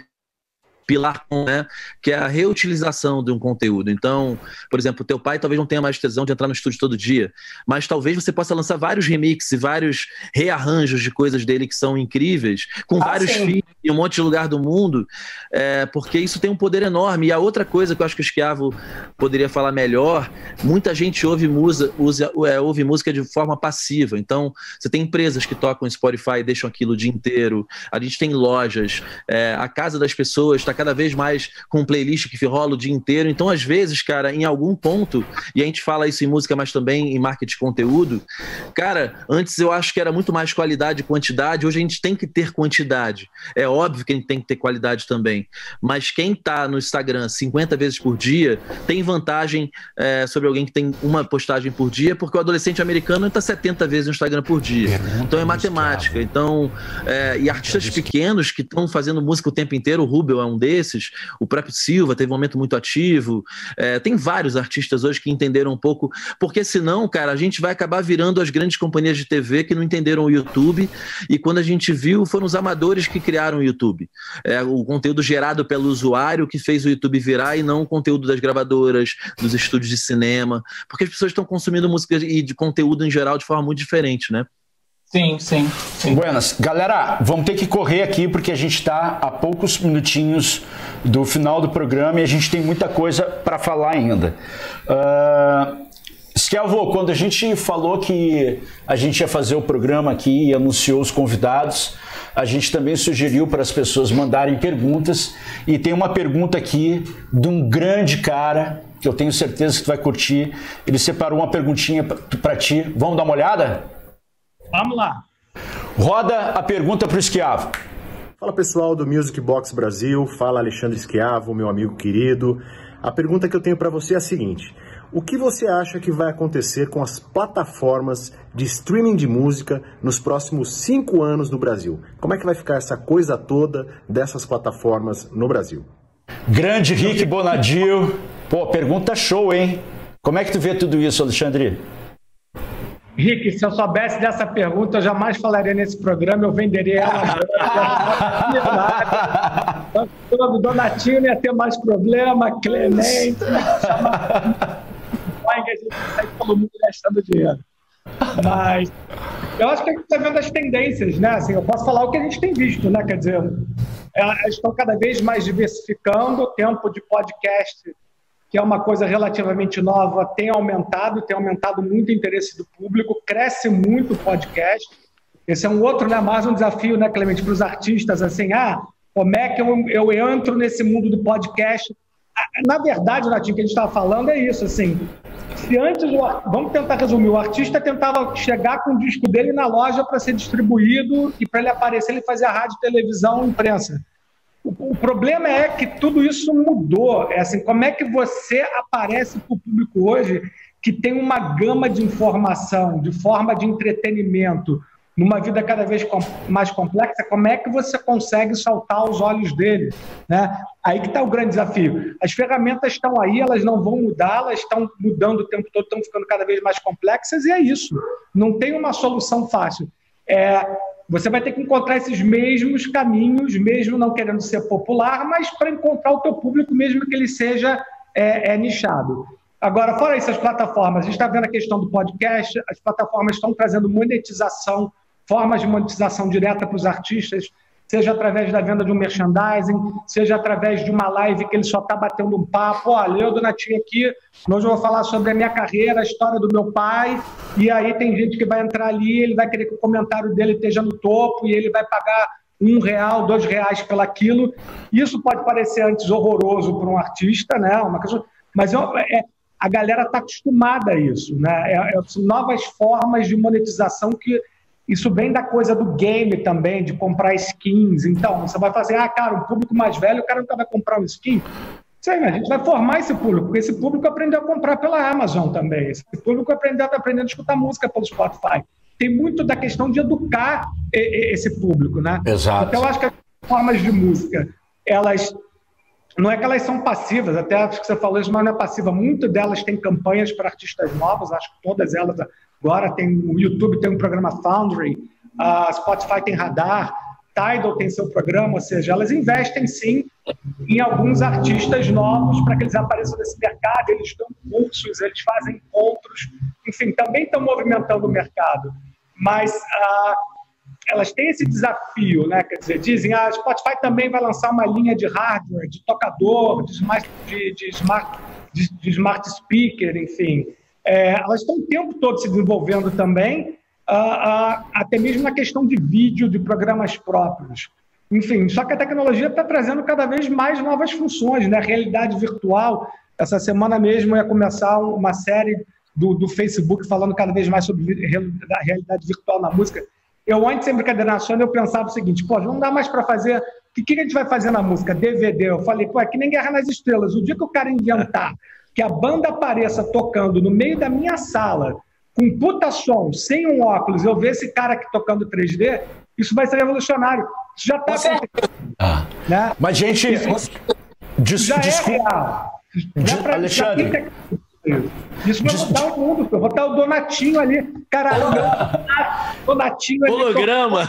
pilar, né, que é a reutilização de um conteúdo. Então, por exemplo, teu pai talvez não tenha mais tesão de entrar no estúdio todo dia, mas talvez você possa lançar vários remixes, vários rearranjos de coisas dele que são incríveis, com ah, vários filhos em um monte de lugar do mundo, é, porque isso tem um poder enorme. E a outra coisa que eu acho que o Schiavo poderia falar melhor, muita gente ouve, musa, usa, é, ouve música de forma passiva. Então, você tem empresas que tocam Spotify e deixam aquilo o dia inteiro, a gente tem lojas, é, a casa das pessoas está cada vez mais com um playlist que rola o dia inteiro. Então, às vezes, cara, em algum ponto, e a gente fala isso em música, mas também em marketing de conteúdo, cara, antes eu acho que era muito mais qualidade e quantidade, hoje a gente tem que ter quantidade. É óbvio que a gente tem que ter qualidade também, mas quem tá no Instagram cinquenta vezes por dia tem vantagem é, sobre alguém que tem uma postagem por dia, porque o adolescente americano tá setenta vezes no Instagram por dia. Então é matemática. Então, é, e artistas pequenos que estão fazendo música o tempo inteiro, o Rubel é um desses, o próprio Silva teve um momento muito ativo, é, tem vários artistas hoje que entenderam um pouco, porque senão, cara, a gente vai acabar virando as grandes companhias de T V que não entenderam o YouTube, e quando a gente viu, foram os amadores que criaram o YouTube. É, o conteúdo gerado pelo usuário que fez o YouTube virar, e não o conteúdo das gravadoras, dos estúdios de cinema, porque as pessoas estão consumindo música e de conteúdo em geral de forma muito diferente, né? Sim, sim, sim. Buenas. Galera, vamos ter que correr aqui porque a gente está a poucos minutinhos do final do programa e a gente tem muita coisa para falar ainda. Uh, Schiavo, quando a gente falou que a gente ia fazer o programa aqui e anunciou os convidados, a gente também sugeriu para as pessoas mandarem perguntas, e tem uma pergunta aqui de um grande cara que eu tenho certeza que tu vai curtir. Ele separou uma perguntinha para ti. Vamos dar uma olhada? Vamos lá. Roda a pergunta para o Schiavo. Fala, pessoal do Music Box Brasil. Fala, Alexandre Schiavo, meu amigo querido. A pergunta que eu tenho para você é a seguinte: o que você acha que vai acontecer com as plataformas de streaming de música nos próximos cinco anos no Brasil? Como é que vai ficar essa coisa toda dessas plataformas no Brasil? Grande Rick Bonadio. Pô, pergunta show, hein? Como é que tu vê tudo isso, Alexandre? Rick, se eu soubesse dessa pergunta, eu jamais falaria nesse programa, eu venderia ela. O Donatinho não ia ter mais problema, Clemente, a gente sai todo mundo gastando dinheiro. Mas eu acho que a gente está vendo as tendências, né? Assim, eu posso falar o que a gente tem visto, né? Quer dizer, elas estão cada vez mais diversificando, o tempo de podcast, que é uma coisa relativamente nova, tem aumentado, tem aumentado muito o interesse do público, cresce muito o podcast. Esse é um outro, né, mais um desafio, né, Clemente, para os artistas, assim, ah, como é que eu, eu entro nesse mundo do podcast? Na verdade, Natinho, o que a gente estava falando é isso, assim, se antes, vamos tentar resumir, o artista tentava chegar com o disco dele na loja para ser distribuído e para ele aparecer, ele fazia rádio, televisão, imprensa. O problema é que tudo isso mudou. É assim, como é que você aparece para o público hoje que tem uma gama de informação, de forma de entretenimento, numa vida cada vez mais complexa? Como é que você consegue saltar os olhos dele, né? Aí que está o grande desafio. As ferramentas estão aí, elas não vão mudar, elas estão mudando o tempo todo, estão ficando cada vez mais complexas, e é isso. Não tem uma solução fácil. É... Você vai ter que encontrar esses mesmos caminhos, mesmo não querendo ser popular, mas para encontrar o teu público, mesmo que ele seja é, é, nichado. Agora, fora isso, as plataformas. A gente está vendo a questão do podcast, as plataformas estão trazendo monetização, formas de monetização direta para os artistas, seja através da venda de um merchandising, seja através de uma live que ele só está batendo um papo. Olha, eu, Donatinho, aqui, hoje eu vou falar sobre a minha carreira, a história do meu pai, e aí tem gente que vai entrar ali, ele vai querer que o comentário dele esteja no topo, e ele vai pagar um real, dois reais pelaquilo. Isso pode parecer antes horroroso para um artista, né? Uma questão... mas eu, é, a galera está acostumada a isso, né? É, é, são novas formas de monetização que... Isso vem da coisa do game também, de comprar skins. Então, você vai fazer, ah, cara, um público mais velho, o cara nunca vai comprar um skin. Isso aí, né? A gente vai formar esse público, porque esse público aprendeu a comprar pela Amazon também. Esse público aprendeu, tá aprendendo a escutar música pelo Spotify. Tem muito da questão de educar esse público, né? Exato. Então, eu acho que as formas de música, elas... Não é que elas são passivas, até acho que você falou isso, mas não é passiva. Muito delas tem campanhas para artistas novos, acho que todas elas... Agora tem o YouTube, tem um programa Foundry, a Spotify tem Radar, Tidal tem seu programa, ou seja, elas investem sim em alguns artistas novos para que eles apareçam nesse mercado, eles dão cursos, eles fazem encontros, enfim, também estão movimentando o mercado. Mas ah, elas têm esse desafio, né? Quer dizer, dizem, ah, a Spotify também vai lançar uma linha de hardware, de tocador, de smart, de, de smart, de, de smart speaker, enfim. É, elas estão o tempo todo se desenvolvendo também, ah, ah, até mesmo na questão de vídeo, de programas próprios. Enfim, só que a tecnologia está trazendo cada vez mais novas funções, né? Realidade virtual. Essa semana mesmo ia começar uma série do, do Facebook falando cada vez mais sobre a realidade virtual na música. Eu antes, sem brincadeira na Sony, eu pensava o seguinte, pô, não dá mais para fazer... O que, que a gente vai fazer na música? D V D. Eu falei, pô, é que nem Guerra nas Estrelas. O dia que eu quero inventar que a banda apareça tocando no meio da minha sala, com puta som, sem um óculos, eu ver esse cara aqui tocando três D, isso vai ser revolucionário. Isso já está acontecendo. Ah. Né? Mas, gente... Isso, des, já des, é real. Já des, Alexandre... Já tem... Isso vai botar o mundo, eu vou botar o Donatinho ali, caralho, Donatinho ali. Holograma!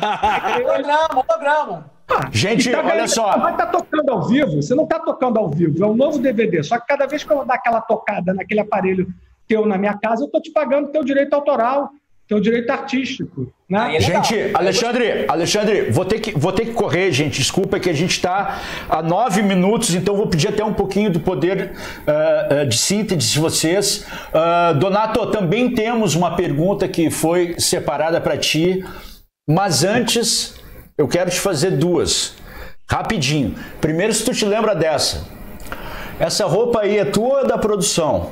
Holograma, holograma! Ah, gente, tá, olha só. Vai estar tocando ao vivo, você não está tocando ao vivo, é um novo D V D, só que cada vez que eu dar aquela tocada naquele aparelho teu na minha casa, eu estou te pagando teu direito autoral, teu direito artístico. Né? Gente, Alexandre, Alexandre, vou ter, que, vou ter que correr, gente. Desculpa que a gente está há nove minutos, então vou pedir até um pouquinho do poder uh, de síntese de vocês. Uh, Donato, também temos uma pergunta que foi separada para ti, mas antes eu quero te fazer duas, rapidinho. Primeiro, se tu te lembra dessa. Essa roupa aí é tua ou é da produção?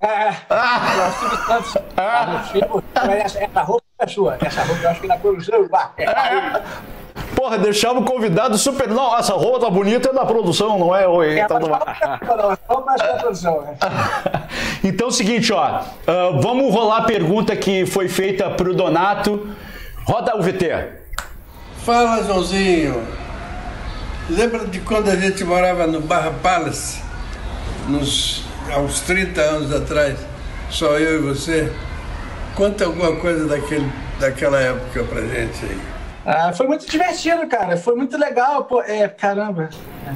É, ah, substância. Ah, essa, essa roupa é sua. Essa roupa eu acho que na produção lá. É, é. Porra, deixava o convidado super. Não, essa roupa tá bonita, é da produção, não é? Oi, é, tá mas no... não, não, mas é da produção, né? Então é o seguinte, ó. Uh, vamos rolar a pergunta que foi feita pro Donato. Roda o V T. Fala, Joãozinho. Lembra de quando a gente morava no Barra Palace? Nos. Há uns trinta anos atrás, só eu e você. Conta alguma coisa daquele, daquela época pra gente aí. Ah, foi muito divertido, cara. Foi muito legal. Pô. É, caramba.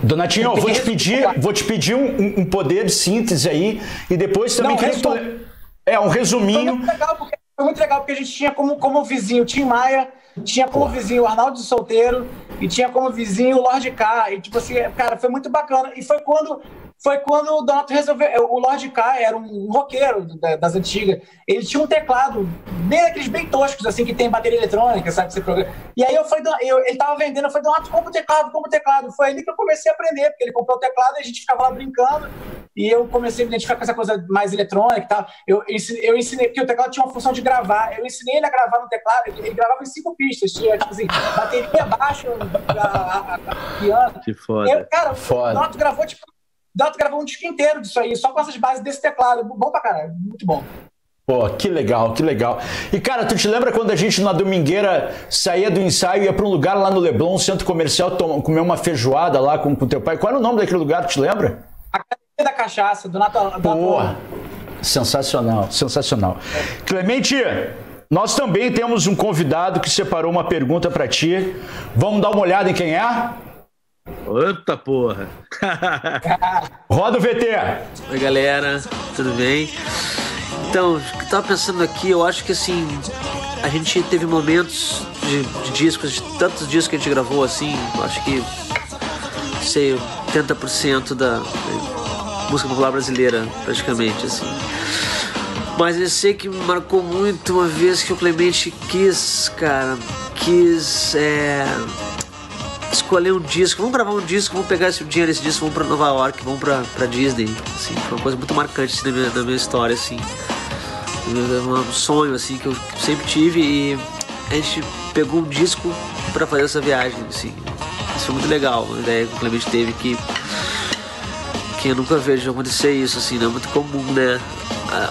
Donatinho, eu vou te pedir, vou te pedir um, um poder de síntese aí e depois também... Não, resu... tu... É, um resuminho. Foi muito legal porque, foi muito legal porque a gente tinha como, como vizinho o Tim Maia, tinha como Porra. vizinho o Arnaldo Solteiro e tinha como vizinho o Lord K. E tipo assim, cara, foi muito bacana. E foi quando... Foi quando o Donato resolveu... O Lord K era um roqueiro das antigas. Ele tinha um teclado, bem aqueles bem toscos, assim, que tem bateria eletrônica, sabe? Esse programa. E aí eu fui, eu, ele tava vendendo, eu falei, Donato, compra o teclado, compra o teclado. Foi ali que eu comecei a aprender, porque ele comprou o teclado e a gente ficava lá brincando. E eu comecei a me identificar com essa coisa mais eletrônica e tal. Eu, eu ensinei, porque o teclado tinha uma função de gravar. Eu ensinei ele a gravar no teclado, ele, ele gravava em cinco pistas. Tinha, tipo assim, bateria baixo, a, a, a piano. Que foda. Eu, cara, foda. O Donato gravou, tipo... Dato gravou um disco inteiro disso aí, só com essas bases desse teclado. Bom pra caralho, muito bom. Pô, que legal, que legal. E cara, tu te lembra quando a gente na domingueira saía do ensaio e ia pra um lugar lá no Leblon, um centro comercial, tom, comer uma feijoada lá com o teu pai? Qual era o nome daquele lugar, tu te lembra? A Academia da Cachaça, do Natal. Boa, sensacional, sensacional. É. Clemente, nós também temos um convidado que separou uma pergunta pra ti. Vamos dar uma olhada em quem é? Eita porra! Roda o V T! Oi galera, tudo bem? Então, o que eu tava pensando aqui, eu acho que assim, a gente teve momentos de, de discos, de tantos discos que a gente gravou assim, eu acho que, não sei, oitenta por cento da, da música popular brasileira, praticamente, assim. Mas eu sei que me marcou muito uma vez que o Clemente quis, cara, quis, é... escolher um disco, vamos gravar um disco, vamos pegar esse dinheiro nesse disco, vamos pra Nova York, vamos pra, pra Disney, assim, foi uma coisa muito marcante assim, na, minha, na minha história, assim, um sonho, assim, que eu sempre tive e a gente pegou um disco pra fazer essa viagem, assim, isso foi muito legal, uma ideia que o Clemente teve que, que eu nunca vejo acontecer isso, assim, não é muito comum, né,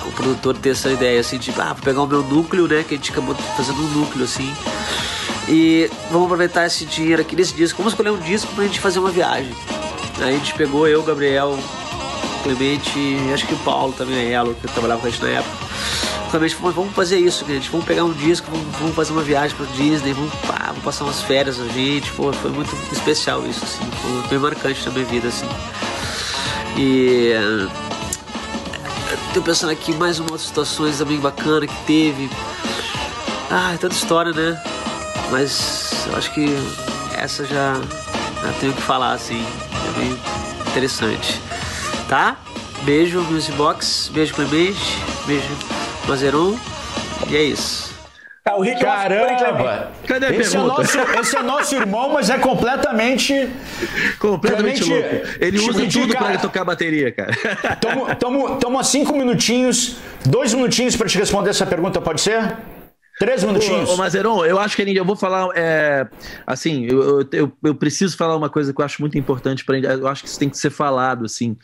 o produtor ter essa ideia, assim, de, ah, vou pegar o meu núcleo, né, que a gente acabou fazendo um núcleo, assim, e vamos aproveitar esse dinheiro aqui nesse disco. Vamos escolher um disco pra gente fazer uma viagem. Aí a gente pegou eu, Gabriel, Clemente, acho que o Paulo também, a Elo, que trabalhava com a gente na época. Clemente, vamos fazer isso, gente. Vamos pegar um disco, vamos, vamos fazer uma viagem pra Disney, vamos, pá, ah, vou passar umas férias ali, tipo, foi muito especial isso, assim, foi bem marcante na minha vida, assim. E tô pensando aqui mais uma das situações também bacana que teve. Ah, é tanta história, né? Mas eu acho que essa já, já tenho que falar, assim, é bem interessante, tá? Beijo, Music Box, beijo Clemente, beijo Mazeron, e é isso. Tá, o Rick, caramba! Cadê a esse pergunta? É nosso, esse é nosso irmão, mas é completamente... completamente louco. Ele usa de, tudo para tocar a bateria, cara. Tamo, tamo, tamo a cinco minutinhos, dois minutinhos para te responder essa pergunta, pode ser? Três minutinhos. Ô, ô Mazeron, eu acho que eu vou falar, é, assim, eu, eu, eu preciso falar uma coisa que eu acho muito importante para gente, eu acho que isso tem que ser falado, assim.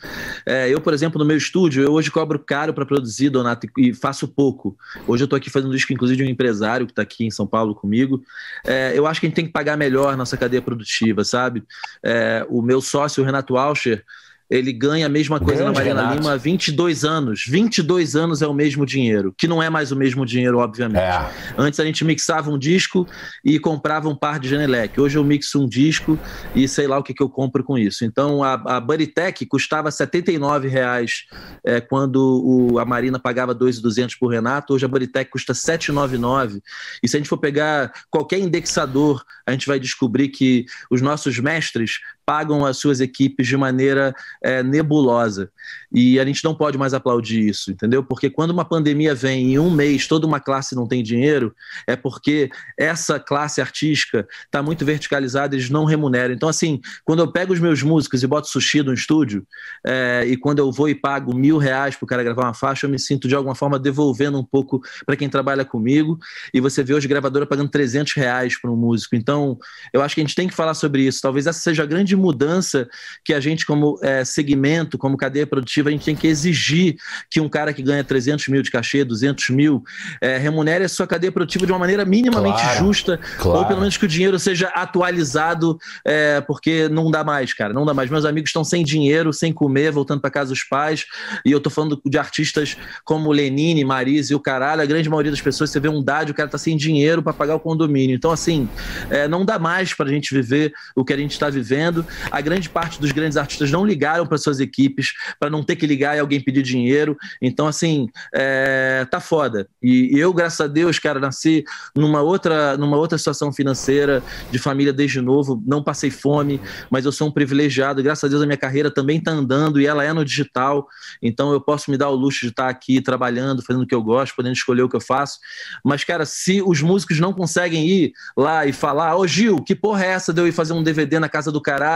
É, eu, por exemplo, no meu estúdio, eu hoje cobro caro para produzir, Donato, e faço pouco. Hoje eu tô aqui fazendo um disco, inclusive, de um empresário que tá aqui em São Paulo comigo. É, eu acho que a gente tem que pagar melhor a nossa cadeia produtiva, sabe? É, o meu sócio, o Renato Alscher, ele ganha a mesma coisa Grande na Marina Renato. Lima há vinte e dois anos. vinte e dois anos é o mesmo dinheiro, que não é mais o mesmo dinheiro, obviamente. É. Antes a gente mixava um disco e comprava um par de Genelec. Hoje eu mixo um disco e sei lá o que, que eu compro com isso. Então a, a Bodytech custava setenta e nove reais é, quando o, a Marina pagava dois mil e duzentos reais por Renato. Hoje a Bodytech custa setecentos e noventa e nove reais. E se a gente for pegar qualquer indexador, a gente vai descobrir que os nossos mestres pagam as suas equipes de maneira é, nebulosa. E a gente não pode mais aplaudir isso, entendeu? Porque quando uma pandemia vem e em um mês toda uma classe não tem dinheiro, é porque essa classe artística está muito verticalizada e eles não remuneram. Então, assim, quando eu pego os meus músicos e boto sushi no estúdio, é, e quando eu vou e pago mil reais para o cara gravar uma faixa, eu me sinto, de alguma forma, devolvendo um pouco para quem trabalha comigo. E você vê hoje gravadora pagando trezentos reais para um músico. Então, eu acho que a gente tem que falar sobre isso. Talvez essa seja a grande mudança que a gente, como é, segmento, como cadeia produtiva, a gente tem que exigir que um cara que ganha trezentos mil de cachê, duzentos mil, é, remunere a sua cadeia produtiva de uma maneira minimamente claro, justa, claro. Ou pelo menos que o dinheiro seja atualizado, é, porque não dá mais, cara, não dá mais. Meus amigos estão sem dinheiro, sem comer, voltando para casa dos pais, e eu tô falando de artistas como Lenine, Marise e o caralho, a grande maioria das pessoas, você vê um Dade, o cara tá sem dinheiro para pagar o condomínio. Então, assim, é, não dá mais pra gente viver o que a gente tá vivendo. A grande parte dos grandes artistas não ligaram para suas equipes, para não ter que ligar e alguém pedir dinheiro. Então, assim, é, tá foda. E, e eu, graças a Deus, cara, nasci numa outra, numa outra situação financeira, de família desde novo, não passei fome, mas eu sou um privilegiado. Graças a Deus, a minha carreira também tá andando e ela é no digital. Então, eu posso me dar o luxo de estar aqui trabalhando, fazendo o que eu gosto, podendo escolher o que eu faço. Mas, cara, se os músicos não conseguem ir lá e falar: ô Gil, que porra é essa de eu ir fazer um D V D na casa do caralho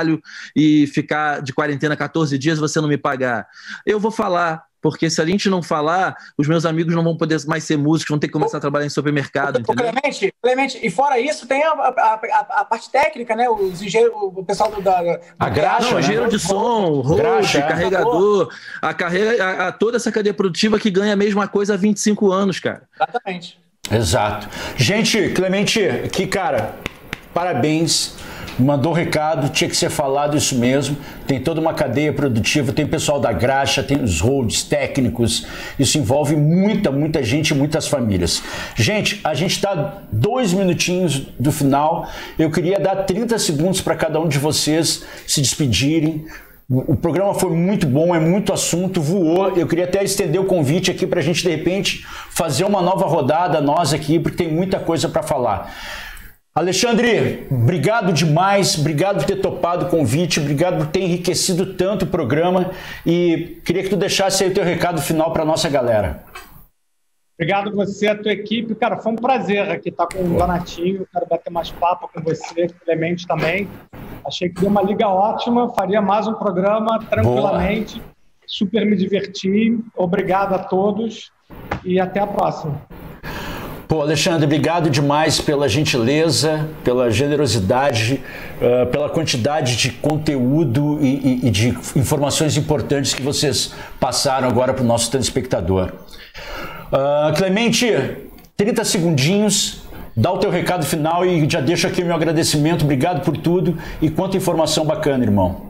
e ficar de quarentena quatorze dias, você não me pagar? Eu vou falar, porque se a gente não falar, os meus amigos não vão poder mais ser músicos, vão ter que começar a trabalhar em supermercado, entendeu? Clemente, Clemente, e fora isso, tem a, a, a, a parte técnica, né? Os engenheiros, o pessoal do, da... da a graxa, não, né? Engenheiro de som, roxo, carregador, a carreira, a, a toda essa cadeia produtiva que ganha a mesma coisa há vinte e cinco anos, cara. Exatamente. Exato. Gente, Clemente, que cara, parabéns. Mandou um recado, tinha que ser falado isso mesmo. Tem toda uma cadeia produtiva, tem o pessoal da graxa, tem os holds técnicos. Isso envolve muita, muita gente, muitas famílias. Gente, a gente está dois minutinhos do final. Eu queria dar trinta segundos para cada um de vocês se despedirem. O programa foi muito bom, é muito assunto, voou. Eu queria até estender o convite aqui para a gente, de repente, fazer uma nova rodada nós aqui, porque tem muita coisa para falar. Alexandre, obrigado demais, obrigado por ter topado o convite, obrigado por ter enriquecido tanto o programa e queria que tu deixasse aí o teu recado final para a nossa galera. Obrigado você, a tua equipe, cara, foi um prazer aqui estar com o Donatinho, quero bater mais papo com você, Clemente também, achei que deu uma liga ótima, faria mais um programa tranquilamente, boa. Super me diverti, obrigado a todos e até a próxima. Pô, Alexandre, obrigado demais pela gentileza, pela generosidade, uh, pela quantidade de conteúdo e, e, e de informações importantes que vocês passaram agora para o nosso telespectador. Uh, Clemente, trinta segundinhos, dá o teu recado final e já deixo aqui o meu agradecimento. Obrigado por tudo e quanta informação bacana, irmão.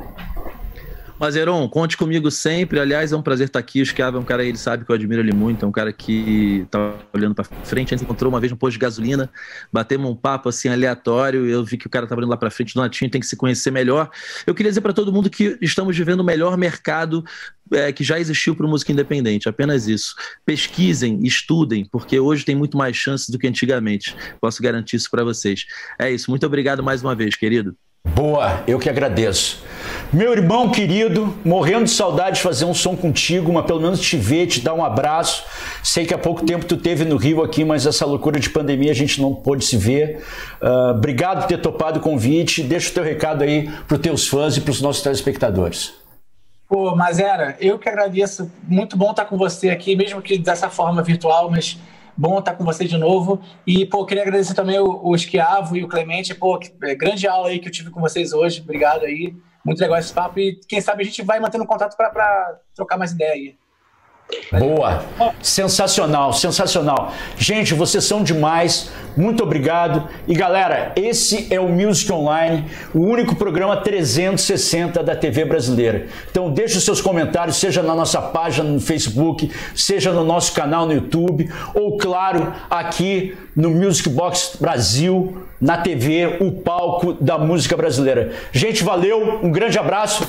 Mas, Heron, conte comigo sempre. Aliás, é um prazer estar aqui. O Schiavo é um cara, ele sabe que eu admiro ele muito. É um cara que tá olhando pra frente. A gente encontrou uma vez no posto de gasolina, batemos um papo assim aleatório. Eu vi que o cara tava olhando lá pra frente. Donatinho tem que se conhecer melhor. Eu queria dizer pra todo mundo que estamos vivendo o melhor mercado é, que já existiu para música independente. Apenas isso. Pesquisem, estudem, porque hoje tem muito mais chances do que antigamente. Posso garantir isso pra vocês. É isso. Muito obrigado mais uma vez, querido. Boa, eu que agradeço. Meu irmão querido, morrendo de saudade de fazer um som contigo, mas pelo menos te ver, te dar um abraço. Sei que há pouco tempo tu teve no Rio aqui, mas essa loucura de pandemia a gente não pôde se ver. Uh, obrigado por ter topado o convite. Deixa o teu recado aí para os teus fãs e para os nossos telespectadores. Pô, Mazera, eu que agradeço. Muito bom estar com você aqui, mesmo que dessa forma virtual, mas... Bom estar com você de novo. E, pô, queria agradecer também o, o Schiavo e o Clemente. Pô, que, é, grande aula aí que eu tive com vocês hoje. Obrigado aí. Muito legal esse papo. E quem sabe a gente vai mantendo contato para trocar mais ideia aí. Boa. Bom. Sensacional, sensacional. Gente, vocês são demais. Muito obrigado. E, galera, esse é o Music Online, o único programa trezentos e sessenta da T V brasileira. Então, deixe os seus comentários, seja na nossa página no Facebook, seja no nosso canal no YouTube, ou, claro, aqui no Music Box Brasil, na T V, o palco da música brasileira. Gente, valeu. Um grande abraço.